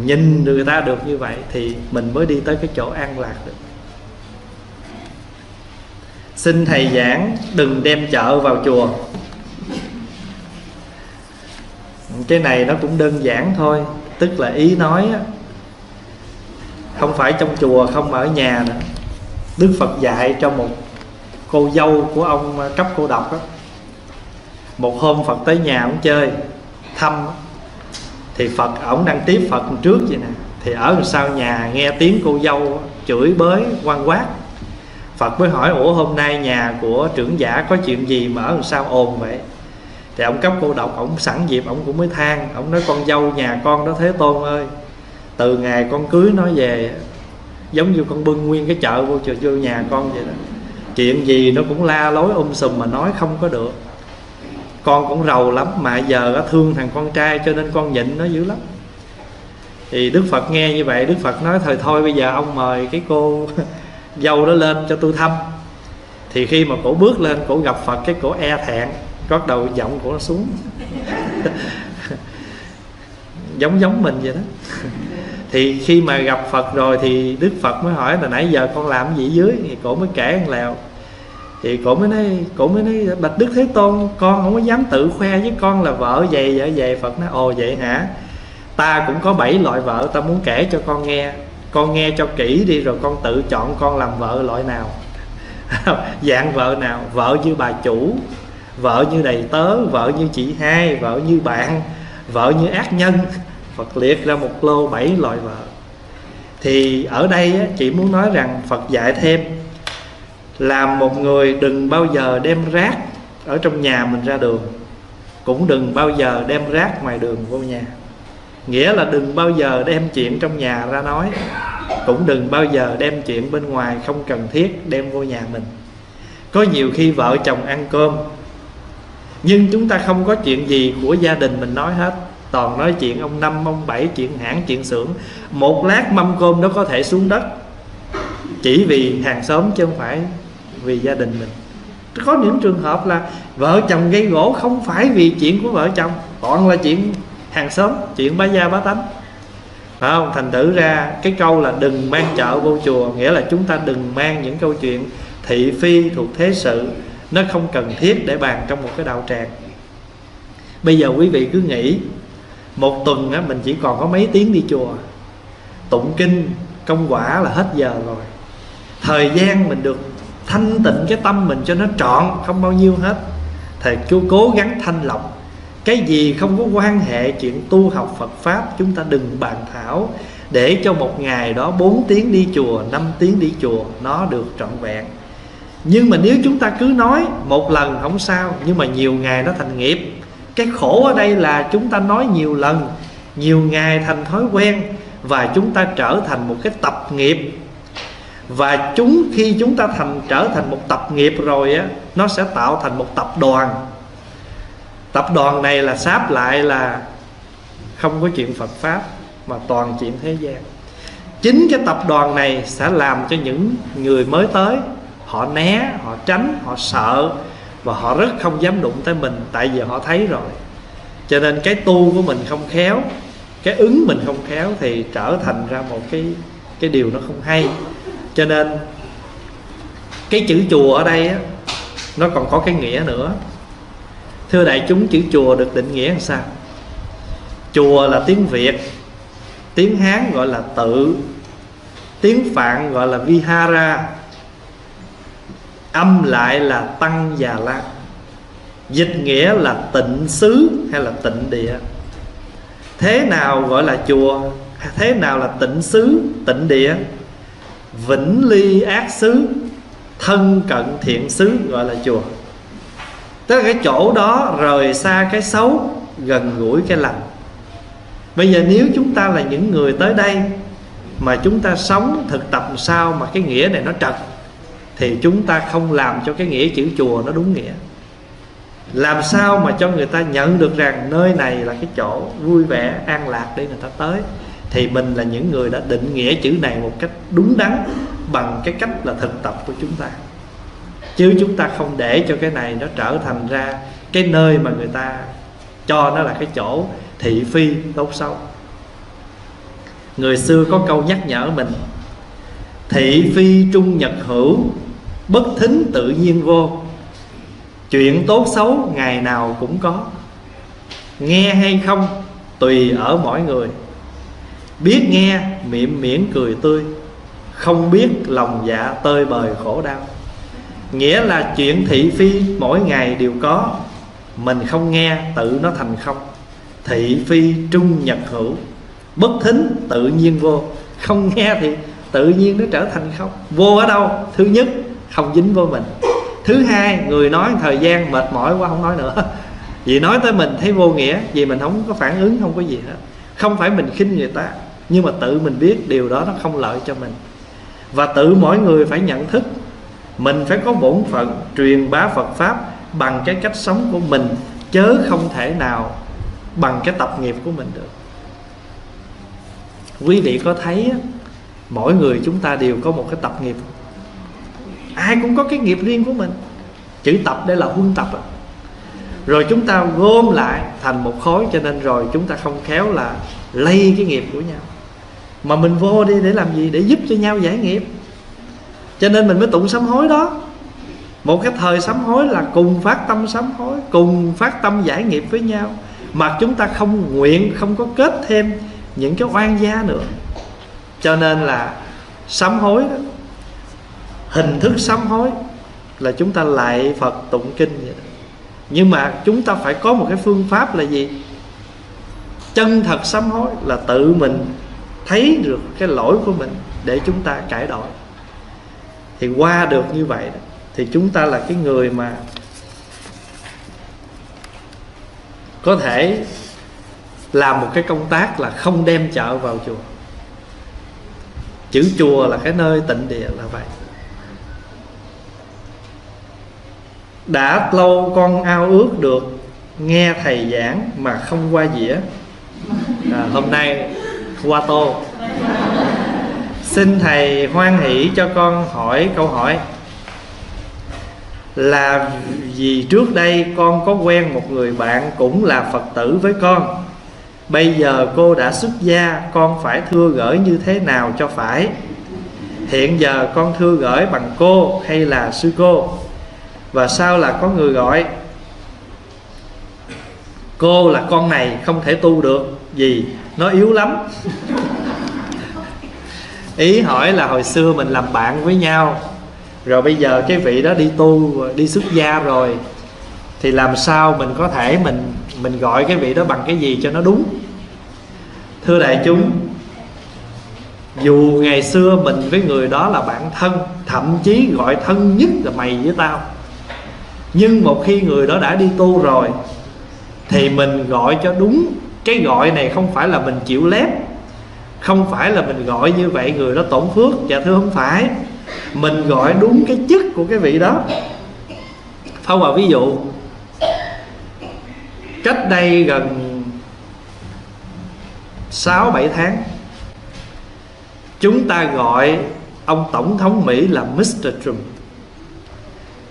nhìn người ta được như vậy thì mình mới đi tới cái chỗ an lạc được. Xin thầy giảng đừng đem chợ vào chùa. Cái này nó cũng đơn giản thôi. Tức là ý nói không phải trong chùa, không ở nhà nữa. Đức Phật dạy cho một cô dâu của ông Cấp Cô Độc đó, Một hôm Phật tới nhà ông chơi thăm, thì Phật ổng đang tiếp Phật trước vậy nè, thì ở đằng sau nhà nghe tiếng cô dâu chửi bới quăng quát. Phật mới hỏi: ủa hôm nay nhà của trưởng giả có chuyện gì mà ở đằng sau ồn vậy? Thì ông Cấp Cô Độc, ông sẵn dịp ông cũng mới than. Ông nói: con dâu nhà con đó Thế Tôn ơi, từ ngày con cưới nó về, giống như con bưng nguyên cái chợ vô, vô nhà con vậy đó. Chuyện gì nó cũng la lối um sùm mà nói không có được. Con cũng rầu lắm mà giờ thương thằng con trai cho nên con nhịn nó dữ lắm. Thì Đức Phật nghe như vậy, Đức Phật nói: thôi thôi bây giờ ông mời cái cô dâu đó lên cho tôi thăm. Thì khi mà cổ bước lên, cổ gặp Phật, cái cổ e thẹn, cót đầu giọng cổ nó xuống giống giống mình vậy đó. Thì khi mà gặp Phật rồi thì Đức Phật mới hỏi là nãy giờ con làm gì dưới? Thì cổ mới kể một lèo. Thì cổ mới nói, cổ mới nói: bạch Đức Thế Tôn, con không có dám tự khoe với con là vợ vậy vợ vậy. Phật nói: ồ vậy hả? Ta cũng có bảy loại vợ, ta muốn kể cho con nghe. Con nghe cho kỹ đi rồi con tự chọn con làm vợ loại nào. Dạng vợ nào? Vợ như bà chủ, vợ như đầy tớ, vợ như chị hai, vợ như bạn, vợ như ác nhân. Phật liệt ra một lô bảy loại vợ. Thì ở đây á, chị muốn nói rằng Phật dạy thêm, làm một người đừng bao giờ đem rác ở trong nhà mình ra đường, cũng đừng bao giờ đem rác ngoài đường vô nhà. Nghĩa là đừng bao giờ đem chuyện trong nhà ra nói, cũng đừng bao giờ đem chuyện bên ngoài không cần thiết đem vô nhà mình. Có nhiều khi vợ chồng ăn cơm nhưng chúng ta không có chuyện gì của gia đình mình nói hết, toàn nói chuyện ông Năm, ông Bảy, chuyện hãng, chuyện xưởng. Một lát mâm cơm nó có thể xuống đất, chỉ vì hàng xóm chứ không phải vì gia đình mình. Có những trường hợp là vợ chồng gây gổ không phải vì chuyện của vợ chồng, toàn là chuyện hàng xóm, chuyện bá gia bá tánh, phải không? Thành thử ra cái câu là đừng mang chợ vô chùa, nghĩa là chúng ta đừng mang những câu chuyện thị phi thuộc thế sự, nó không cần thiết để bàn trong một cái đạo tràng. Bây giờ quý vị cứ nghĩ, một tuần á, mình chỉ còn có mấy tiếng đi chùa tụng kinh công quả là hết giờ rồi. Thời gian mình được thanh tịnh cái tâm mình cho nó trọn không bao nhiêu hết. Thầy chú cố gắng thanh lọc. Cái gì không có quan hệ chuyện tu học Phật Pháp chúng ta đừng bàn thảo, để cho một ngày đó bốn tiếng đi chùa, năm tiếng đi chùa nó được trọn vẹn. Nhưng mà nếu chúng ta cứ nói một lần không sao, nhưng mà nhiều ngày nó thành nghiệp. Cái khổ ở đây là chúng ta nói nhiều lần, nhiều ngày thành thói quen, và chúng ta trở thành một cái tập nghiệp. Và chúng khi chúng ta thành trở thành một tập nghiệp rồi á, nó sẽ tạo thành một tập đoàn. Tập đoàn này là sáp lại là không có chuyện Phật Pháp mà toàn chuyện thế gian. Chính cái tập đoàn này sẽ làm cho những người mới tới họ né, họ tránh, họ sợ, và họ rất không dám đụng tới mình. Tại vì họ thấy rồi, cho nên cái tu của mình không khéo, cái ứng mình không khéo thì trở thành ra một cái cái điều nó không hay. Cho nên cái chữ chùa ở đây á, nó còn có cái nghĩa nữa. Thưa đại chúng, chữ chùa được định nghĩa làm sao? Chùa là tiếng Việt, tiếng Hán gọi là tự, tiếng Phạn gọi là vihara, âm lại là tăng già la, dịch nghĩa là tịnh xứ hay là tịnh địa. Thế nào gọi là chùa? Thế nào là tịnh xứ, tịnh địa? Vĩnh ly ác xứ, thân cận thiện xứ gọi là chùa. Tức là cái chỗ đó rời xa cái xấu, gần gũi cái lành. Bây giờ nếu chúng ta là những người tới đây mà chúng ta sống thực tập sao mà cái nghĩa này nó trật, thì chúng ta không làm cho cái nghĩa chữ chùa nó đúng nghĩa. Làm sao mà cho người ta nhận được rằng nơi này là cái chỗ vui vẻ, an lạc để người ta tới, thì mình là những người đã định nghĩa chữ này một cách đúng đắn bằng cái cách là thực tập của chúng ta. Chứ chúng ta không để cho cái này nó trở thành ra cái nơi mà người ta cho nó là cái chỗ thị phi tốt xấu. Người xưa có câu nhắc nhở mình: thị phi trung nhật hữu, bất thính tự nhiên vô. Chuyện tốt xấu ngày nào cũng có, nghe hay không tùy ở mỗi người. Biết nghe miệng miễn cười tươi, không biết lòng dạ tơi bời khổ đau. Nghĩa là chuyện thị phi mỗi ngày đều có, mình không nghe tự nó thành không. Thị phi trung nhật hữu, bất thính tự nhiên vô. Không nghe thì tự nhiên nó trở thành không. Vô ở đâu? Thứ nhất, không dính vô mình. Thứ hai, người nói thời gian mệt mỏi quá không nói nữa, vì nói tới mình thấy vô nghĩa, vì mình không có phản ứng, không có gì hết. Không phải mình khinh người ta, nhưng mà tự mình biết điều đó nó không lợi cho mình. Và tự mỗi người phải nhận thức mình phải có bổn phận truyền bá Phật Pháp bằng cái cách sống của mình, chớ không thể nào bằng cái tập nghiệp của mình được. Quý vị có thấy mỗi người chúng ta đều có một cái tập nghiệp, ai cũng có cái nghiệp riêng của mình. Chữ tập đây là huân tập, rồi chúng ta gom lại thành một khối, cho nên rồi chúng ta không khéo là lây cái nghiệp của nhau. Mà mình vô đi để làm gì? Để giúp cho nhau giải nghiệp. Cho nên mình mới tụng sám hối đó. Một cái thời sám hối là cùng phát tâm sám hối, cùng phát tâm giải nghiệp với nhau, mà chúng ta không nguyện, không có kết thêm những cái oan gia nữa. Cho nên là sám hối đó, hình thức sám hối là chúng ta lạy Phật tụng kinh vậy đó. Nhưng mà chúng ta phải có một cái phương pháp là gì? Chân thật sám hối là tự mình thấy được cái lỗi của mình để chúng ta cải đổi. Thì qua được như vậy đó, thì chúng ta là cái người mà có thể làm một cái công tác là không đem chợ vào chùa. Chữ chùa là cái nơi tịnh địa là vậy. Đã lâu con ao ước được nghe thầy giảng mà không qua dĩa, à, hôm nay qua tô. Xin thầy hoan hỷ cho con hỏi câu hỏi là vì trước đây con có quen một người bạn cũng là Phật tử với con. Bây giờ cô đã xuất gia, con phải thưa gửi như thế nào cho phải? Hiện giờ con thưa gửi bằng cô hay là sư cô? Và sao là có người gọi cô là con này không thể tu được vì nó yếu lắm. Ý hỏi là hồi xưa mình làm bạn với nhau, rồi bây giờ cái vị đó đi tu, đi xuất gia rồi, thì làm sao mình có thể mình mình gọi cái vị đó bằng cái gì cho nó đúng? Thưa đại chúng, dù ngày xưa mình với người đó là bạn thân, thậm chí gọi thân nhất là mày với tao, nhưng một khi người đó đã đi tu rồi thì mình gọi cho đúng. Cái gọi này không phải là mình chịu lép, không phải là mình gọi như vậy người đó tổn phước. Dạ thưa, không phải. Mình gọi đúng cái chức của cái vị đó. Pháp Hòa ví dụ, cách đây gần sáu bảy tháng, chúng ta gọi ông Tổng thống Mỹ là mít-tơ Trump.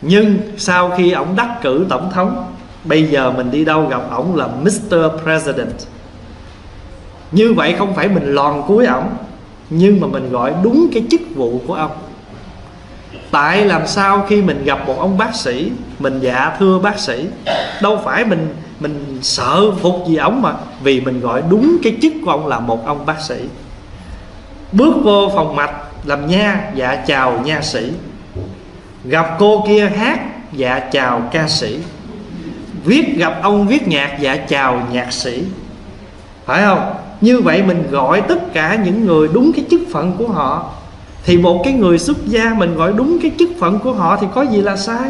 Nhưng sau khi ông đắc cử Tổng thống, bây giờ mình đi đâu gặp ổng là mít-tơ President. Như vậy không phải mình lòn cúi ổng, nhưng mà mình gọi đúng cái chức vụ của ông. Tại làm sao khi mình gặp một ông bác sĩ, mình dạ thưa bác sĩ, đâu phải mình mình sợ phục gì ổng, mà vì mình gọi đúng cái chức của ông là một ông bác sĩ. Bước vô phòng mạch làm nha, dạ chào nha sĩ. Gặp cô kia hát, dạ chào ca sĩ. Viết gặp ông viết nhạc, dạ chào nhạc sĩ. Phải không? Như vậy mình gọi tất cả những người đúng cái chức phận của họ. Thì một cái người xuất gia mình gọi đúng cái chức phận của họ thì có gì là sai?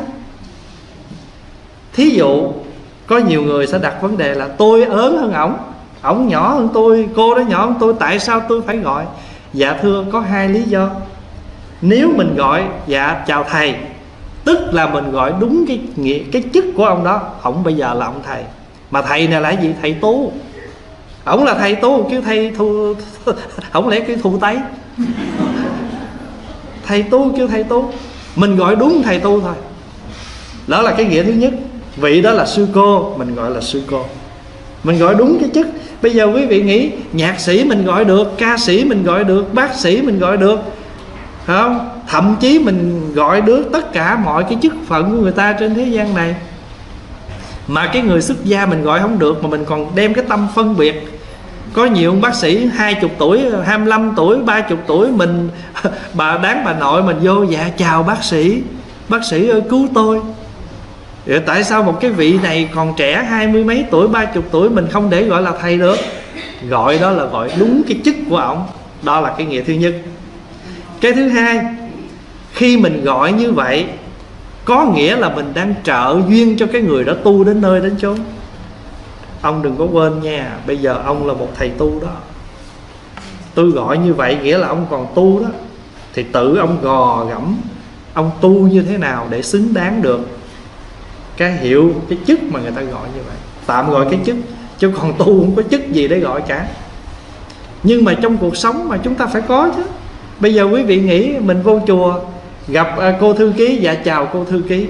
Thí dụ, có nhiều người sẽ đặt vấn đề là tôi ớn hơn ổng, ổng nhỏ hơn tôi, cô đó nhỏ hơn tôi, tại sao tôi phải gọi? Dạ thưa, có hai lý do. Nếu mình gọi dạ chào thầy, tức là mình gọi đúng cái nghĩa, cái chức của ông đó. Ổng bây giờ là ông thầy, mà thầy này là gì? Thầy tu. Ổng là thầy tu, kêu thầy thu, ổng lẽ kêu thu tấy. Thầy tu kêu thầy tu, mình gọi đúng thầy tu thôi. Đó là cái nghĩa thứ nhất. Vị đó là sư cô, mình gọi là sư cô, mình gọi đúng cái chức. Bây giờ quý vị nghĩ nhạc sĩ mình gọi được, ca sĩ mình gọi được, bác sĩ mình gọi được, phải không? Thậm chí mình gọi được tất cả mọi cái chức phận của người ta trên thế gian này. Mà cái người xuất gia mình gọi không được, mà mình còn đem cái tâm phân biệt. Có nhiều ông bác sĩ hai mươi tuổi, hai mươi lăm tuổi, ba mươi tuổi, mình bà đáng bà nội mình vô dạ chào bác sĩ, bác sĩ ơi cứu tôi. Vậy tại sao một cái vị này còn trẻ hai mươi mấy tuổi, ba chục tuổi mình không để gọi là thầy được? Gọi đó là gọi đúng cái chức của ổng. Đó là cái nghĩa thứ nhất. Cái thứ hai, khi mình gọi như vậy có nghĩa là mình đang trợ duyên cho cái người đó tu đến nơi đến chốn. Ông đừng có quên nha, bây giờ ông là một thầy tu đó. Tôi gọi như vậy nghĩa là ông còn tu đó. Thì tự ông gò gẫm, ông tu như thế nào để xứng đáng được cái hiệu, cái chức mà người ta gọi như vậy. Tạm gọi cái chức, chứ còn tu không có chức gì để gọi cả. Nhưng mà trong cuộc sống mà chúng ta phải có chứ. Bây giờ quý vị nghĩ mình vô chùa, gặp cô thư ký, dạ chào cô thư ký.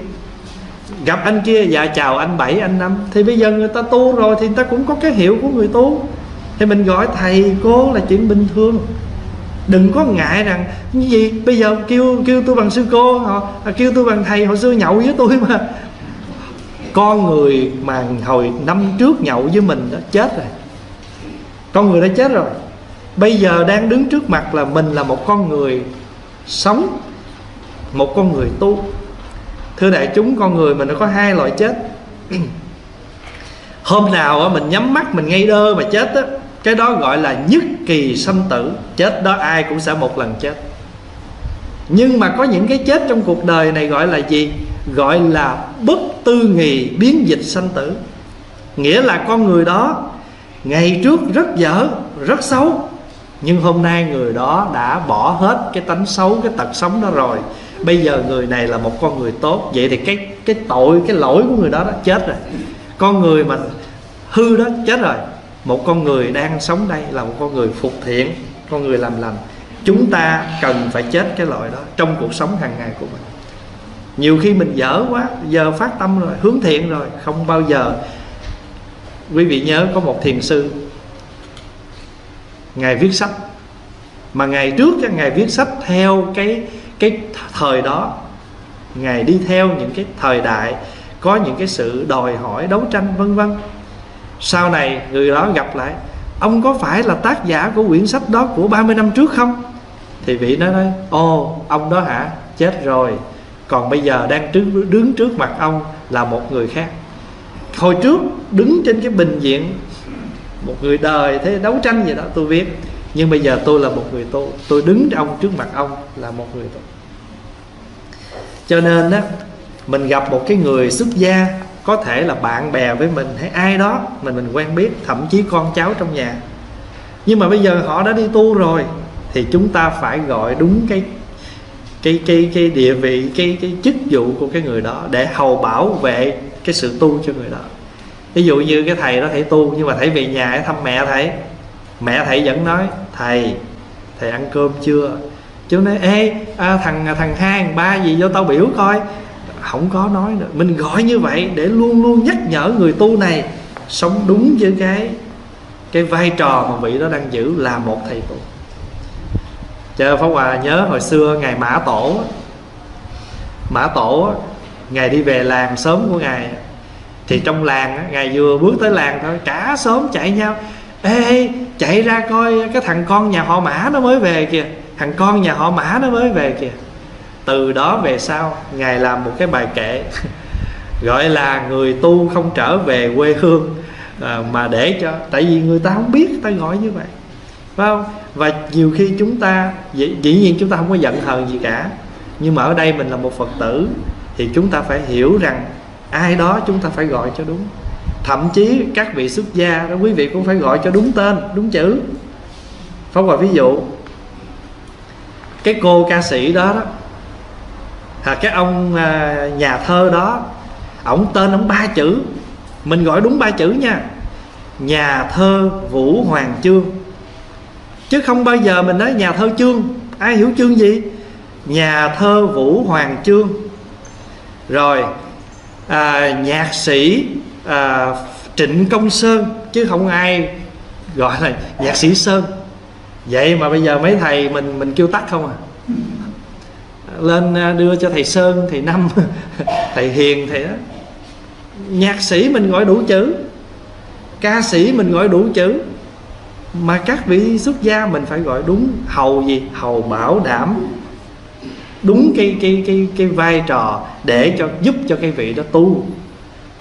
Gặp anh kia, dạ chào anh Bảy, anh Năm. Thì bây giờ người ta tu rồi thì người ta cũng có cái hiệu của người tu, thì mình gọi thầy cô là chuyện bình thường. Đừng có ngại rằng cái gì bây giờ kêu kêu tôi bằng sư cô, họ kêu tôi bằng thầy, hồi xưa nhậu với tôi mà. Con người mà hồi năm trước nhậu với mình đó chết rồi. Con người đã chết rồi. Bây giờ đang đứng trước mặt là mình là một con người sống, một con người tu. Thưa đại chúng, con người mình nó có hai loại chết. Hôm nào mình nhắm mắt mình ngây đơ mà chết á, cái đó gọi là nhất kỳ sanh tử. Chết đó ai cũng sẽ một lần chết. Nhưng mà có những cái chết trong cuộc đời này gọi là gì? Gọi là bất tư nghì biến dịch sanh tử. Nghĩa là con người đó ngày trước rất dở, rất xấu, nhưng hôm nay người đó đã bỏ hết cái tánh xấu, cái tật xấu đó rồi. Bây giờ người này là một con người tốt. Vậy thì cái cái tội, cái lỗi của người đó đã chết rồi. Con người mà hư đó chết rồi. Một con người đang sống đây là một con người phục thiện, con người làm lành. Chúng ta cần phải chết cái loại đó trong cuộc sống hàng ngày của mình. Nhiều khi mình dở quá, giờ phát tâm rồi, hướng thiện rồi, không bao giờ. Quý vị nhớ có một thiền sư, Ngài viết sách. Mà ngày trước Ngài viết sách theo cái, cái thời đó. Ngài đi theo những cái thời đại có những cái sự đòi hỏi, đấu tranh vân vân. Sau này người đó gặp lại, ông có phải là tác giả của quyển sách đó của ba mươi năm trước không? Thì vị đó nói, ồ ông đó hả, chết rồi. Còn bây giờ đang đứng, đứng trước mặt ông là một người khác. Hồi trước đứng trên cái bình diện một người đời thế đấu tranh gì đó tôi biết, nhưng bây giờ tôi là một người tu, tôi đứng ông trước mặt ông là một người tu. Cho nên á, mình gặp một cái người xuất gia, có thể là bạn bè với mình hay ai đó mình mình quen biết, thậm chí con cháu trong nhà, nhưng mà bây giờ họ đã đi tu rồi thì chúng ta phải gọi đúng cái cái cái cái địa vị, cái cái chức vụ của cái người đó để hầu bảo vệ cái sự tu cho người đó. Ví dụ như cái thầy đó thầy tu, nhưng mà thầy về nhà thăm mẹ thầy, mẹ thầy vẫn nói thầy thầy ăn cơm chưa, chứ nói ê à, thằng thằng hai thằng ba gì vô tao biểu coi, không có nói nữa. Mình gọi như vậy để luôn luôn nhắc nhở người tu này sống đúng với cái cái vai trò mà vị đó đang giữ là một thầy tu. Chờ Pháp Hòa nhớ hồi xưa Ngài Mã Tổ, Mã Tổ Ngài đi về làng sớm của Ngài, thì trong làng Ngài vừa bước tới làng thôi, cả xóm chạy nhau, ê chạy ra coi cái thằng con nhà họ Mã nó mới về kìa, thằng con nhà họ Mã nó mới về kìa. Từ đó về sau Ngài làm một cái bài kệ gọi là người tu không trở về quê hương, à, mà để cho, tại vì người ta không biết ta gọi như vậy, phải không? Và nhiều khi chúng ta dĩ nhiên chúng ta không có giận hờn gì cả, nhưng mà ở đây mình là một Phật tử thì chúng ta phải hiểu rằng ai đó chúng ta phải gọi cho đúng. Thậm chí các vị xuất gia đó quý vị cũng phải gọi cho đúng tên, đúng chữ. Phóng vào ví dụ cái cô ca sĩ đó đó, à, cái ông à, nhà thơ đó, ổng tên ổng ba chữ, mình gọi đúng ba chữ nha, nhà thơ Vũ Hoàng Chương. Chứ không bao giờ mình nói nhà thơ Chương, ai hiểu Chương gì. Nhà thơ Vũ Hoàng Chương. Rồi à, nhạc sĩ à, Trịnh Công Sơn, chứ không ai gọi là nhạc sĩ Sơn. Vậy mà bây giờ mấy thầy mình mình kêu tắt không à, lên đưa cho thầy Sơn, thầy Năm, thầy Hiền, thầy đó. Nhạc sĩ mình gọi đủ chữ, ca sĩ mình gọi đủ chữ, mà các vị xuất gia mình phải gọi đúng. Hầu gì? Hầu bảo đảm đúng cái cái cái cái vai trò để cho giúp cho cái vị đó tu.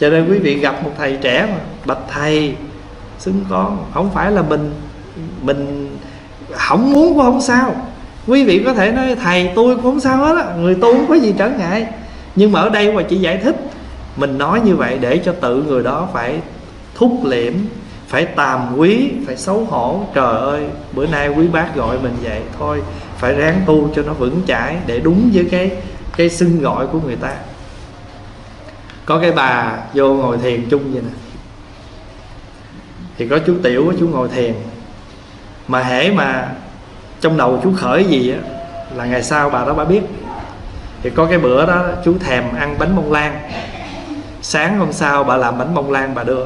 Cho nên quý vị gặp một thầy trẻ mà bạch thầy, xứng con, không phải là mình mình không muốn cũng không sao. Quý vị có thể nói thầy tôi cũng không sao hết á, người tu không có gì trở ngại. Nhưng mà ở đây mà chị giải thích, mình nói như vậy để cho tự người đó phải thúc liễm, phải tàm quý, phải xấu hổ. Trời ơi, bữa nay quý bác gọi mình vậy, thôi phải ráng tu cho nó vững chãi để đúng với cái cái xưng gọi của người ta. Có cái bà vô ngồi thiền chung vậy nè, thì có chú Tiểu, chú ngồi thiền, mà hễ mà trong đầu chú khởi gì á là ngày sau bà đó bà biết. Thì có cái bữa đó chú thèm ăn bánh bông lan, sáng hôm sau bà làm bánh bông lan bà đưa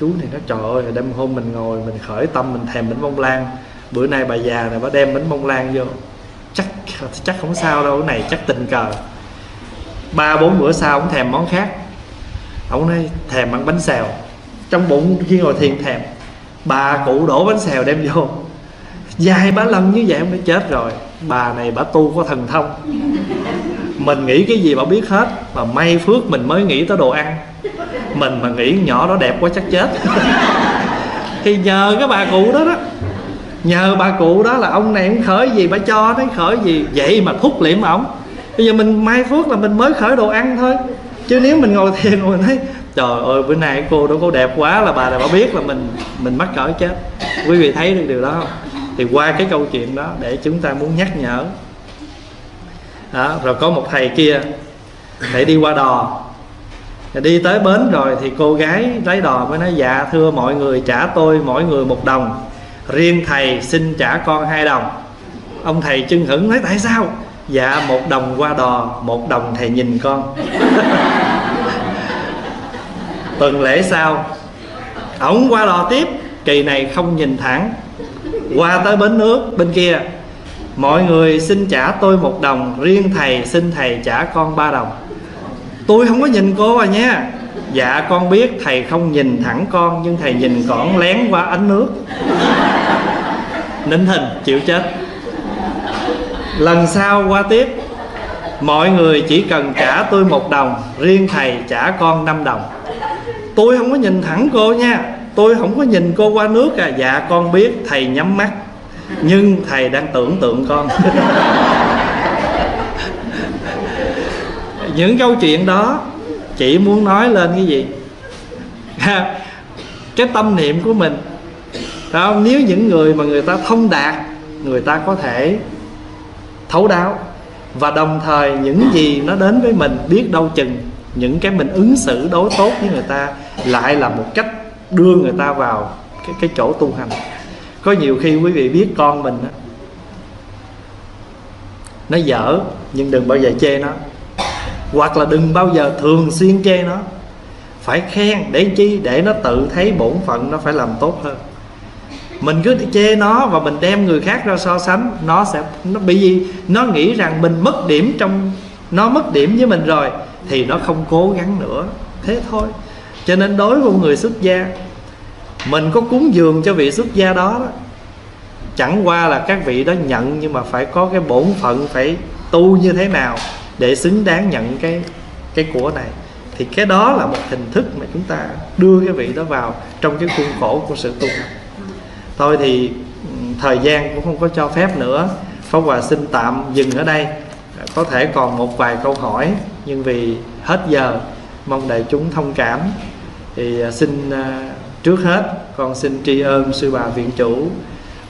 chú, thì nó trời ơi, đêm hôm mình ngồi mình khởi tâm mình thèm bánh bông lan, bữa nay bà già này bà đem bánh bông lan vô, chắc chắc không sao đâu, cái này chắc tình cờ. Ba bốn bữa sau ông thèm món khác, ông nói thèm ăn bánh xèo, trong bụng khi ngồi thiền thèm, bà cụ đổ bánh xèo đem vô, dài ba lần như vậy ông đã chết rồi. Bà này bà tu có thần thông, mình nghĩ cái gì bà biết hết, mà may phước mình mới nghĩ tới đồ ăn, mình mà nghĩ nhỏ đó đẹp quá chắc chết. Thì nhờ cái bà cụ đó đó, nhờ bà cụ đó là ông này ông khởi gì bà cho đấy, khởi gì vậy mà thúc liễm ổng. Bây giờ mình may phước là mình mới khởi đồ ăn thôi, chứ nếu mình ngồi thiền rồi mình thấy trời ơi bữa nay cô đâu có đẹp quá là bà này bà biết là mình mình mắc cỡ chết. Quý vị thấy được điều đó không? Thì qua cái câu chuyện đó để chúng ta muốn nhắc nhở đó. Rồi có một thầy kia, thầy đi qua đò, đi tới bến rồi thì cô gái lái đò mới nói dạ thưa mọi người, trả tôi mỗi người một đồng, riêng thầy xin trả con hai đồng. Ông thầy chưng hửng nói tại sao? Dạ một đồng qua đò, một đồng thầy nhìn con. Tuần lễ sau ổng qua đò tiếp, kỳ này không nhìn thẳng, qua tới bến nước bên kia, mọi người xin trả tôi một đồng, riêng thầy xin thầy trả con ba đồng. Tôi không có nhìn cô à nha. Dạ con biết thầy không nhìn thẳng con, nhưng thầy nhìn con lén qua ánh nước. Nín thinh chịu chết. Lần sau qua tiếp, mọi người chỉ cần trả tôi một đồng, riêng thầy trả con năm đồng. Tôi không có nhìn thẳng cô nha, tôi không có nhìn cô qua nước à. Dạ con biết thầy nhắm mắt, nhưng thầy đang tưởng tượng con. Những câu chuyện đó chỉ muốn nói lên cái gì? Cái tâm niệm của mình đó. Nếu những người mà người ta thông đạt, người ta có thể thấu đáo, và đồng thời những gì nó đến với mình, biết đâu chừng những cái mình ứng xử đối tốt với người ta lại là một cách đưa người ta vào cái, cái chỗ tu hành. Có nhiều khi quý vị biết con mình nó dở, nhưng đừng bao giờ chê nó, hoặc là đừng bao giờ thường xuyên chê nó, phải khen để chi, để nó tự thấy bổn phận nó phải làm tốt hơn. Mình cứ chê nó và mình đem người khác ra so sánh, nó sẽ nó bị gì, nó nghĩ rằng mình mất điểm trong nó mất điểm với mình rồi thì nó không cố gắng nữa, thế thôi. Cho nên đối với người xuất gia, mình có cúng dường cho vị xuất gia đó, đó chẳng qua là các vị đó nhận, nhưng mà phải có cái bổn phận phải tu như thế nào để xứng đáng nhận cái cái của này. Thì cái đó là một hình thức mà chúng ta đưa cái vị đó vào trong cái khuôn khổ của sự tu. Thôi thì thời gian cũng không có cho phép nữa, Pháp Hòa xin tạm dừng ở đây. Có thể còn một vài câu hỏi, nhưng vì hết giờ, mong đại chúng thông cảm. Thì xin trước hết con xin tri ân sư bà viện chủ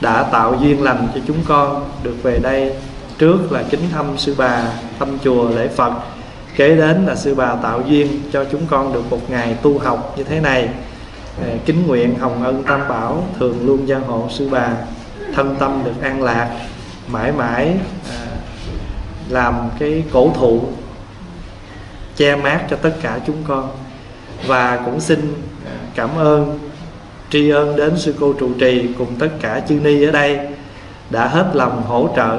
đã tạo duyên lành cho chúng con được về đây. Trước là kính thăm sư bà, thăm chùa lễ Phật, kế đến là sư bà tạo duyên cho chúng con được một ngày tu học như thế này. Kính nguyện hồng ân tam bảo thường luôn gia hộ sư bà, thân tâm được an lạc, mãi mãi làm cái cổ thụ che mát cho tất cả chúng con. Và cũng xin cảm ơn, tri ân đến sư cô trụ trì cùng tất cả chư ni ở đây đã hết lòng hỗ trợ,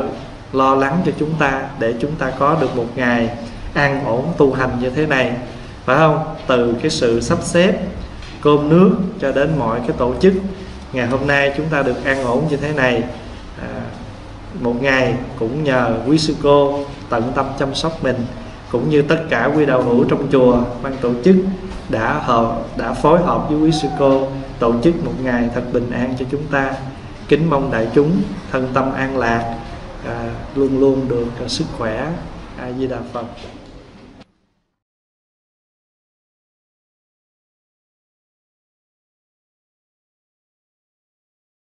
lo lắng cho chúng ta để chúng ta có được một ngày an ổn tu hành như thế này, phải không? Từ cái sự sắp xếp cơm nước cho đến mọi cái tổ chức, ngày hôm nay chúng ta được an ổn như thế này. À, một ngày cũng nhờ quý sư cô tận tâm chăm sóc mình, cũng như tất cả quý đạo hữu trong chùa, ban tổ chức đã hợp đã phối hợp với quý sư cô tổ chức một ngày thật bình an cho chúng ta. Kính mong đại chúng thân tâm an lạc, à, luôn luôn được à, sức khỏe. A Di Đà Phật.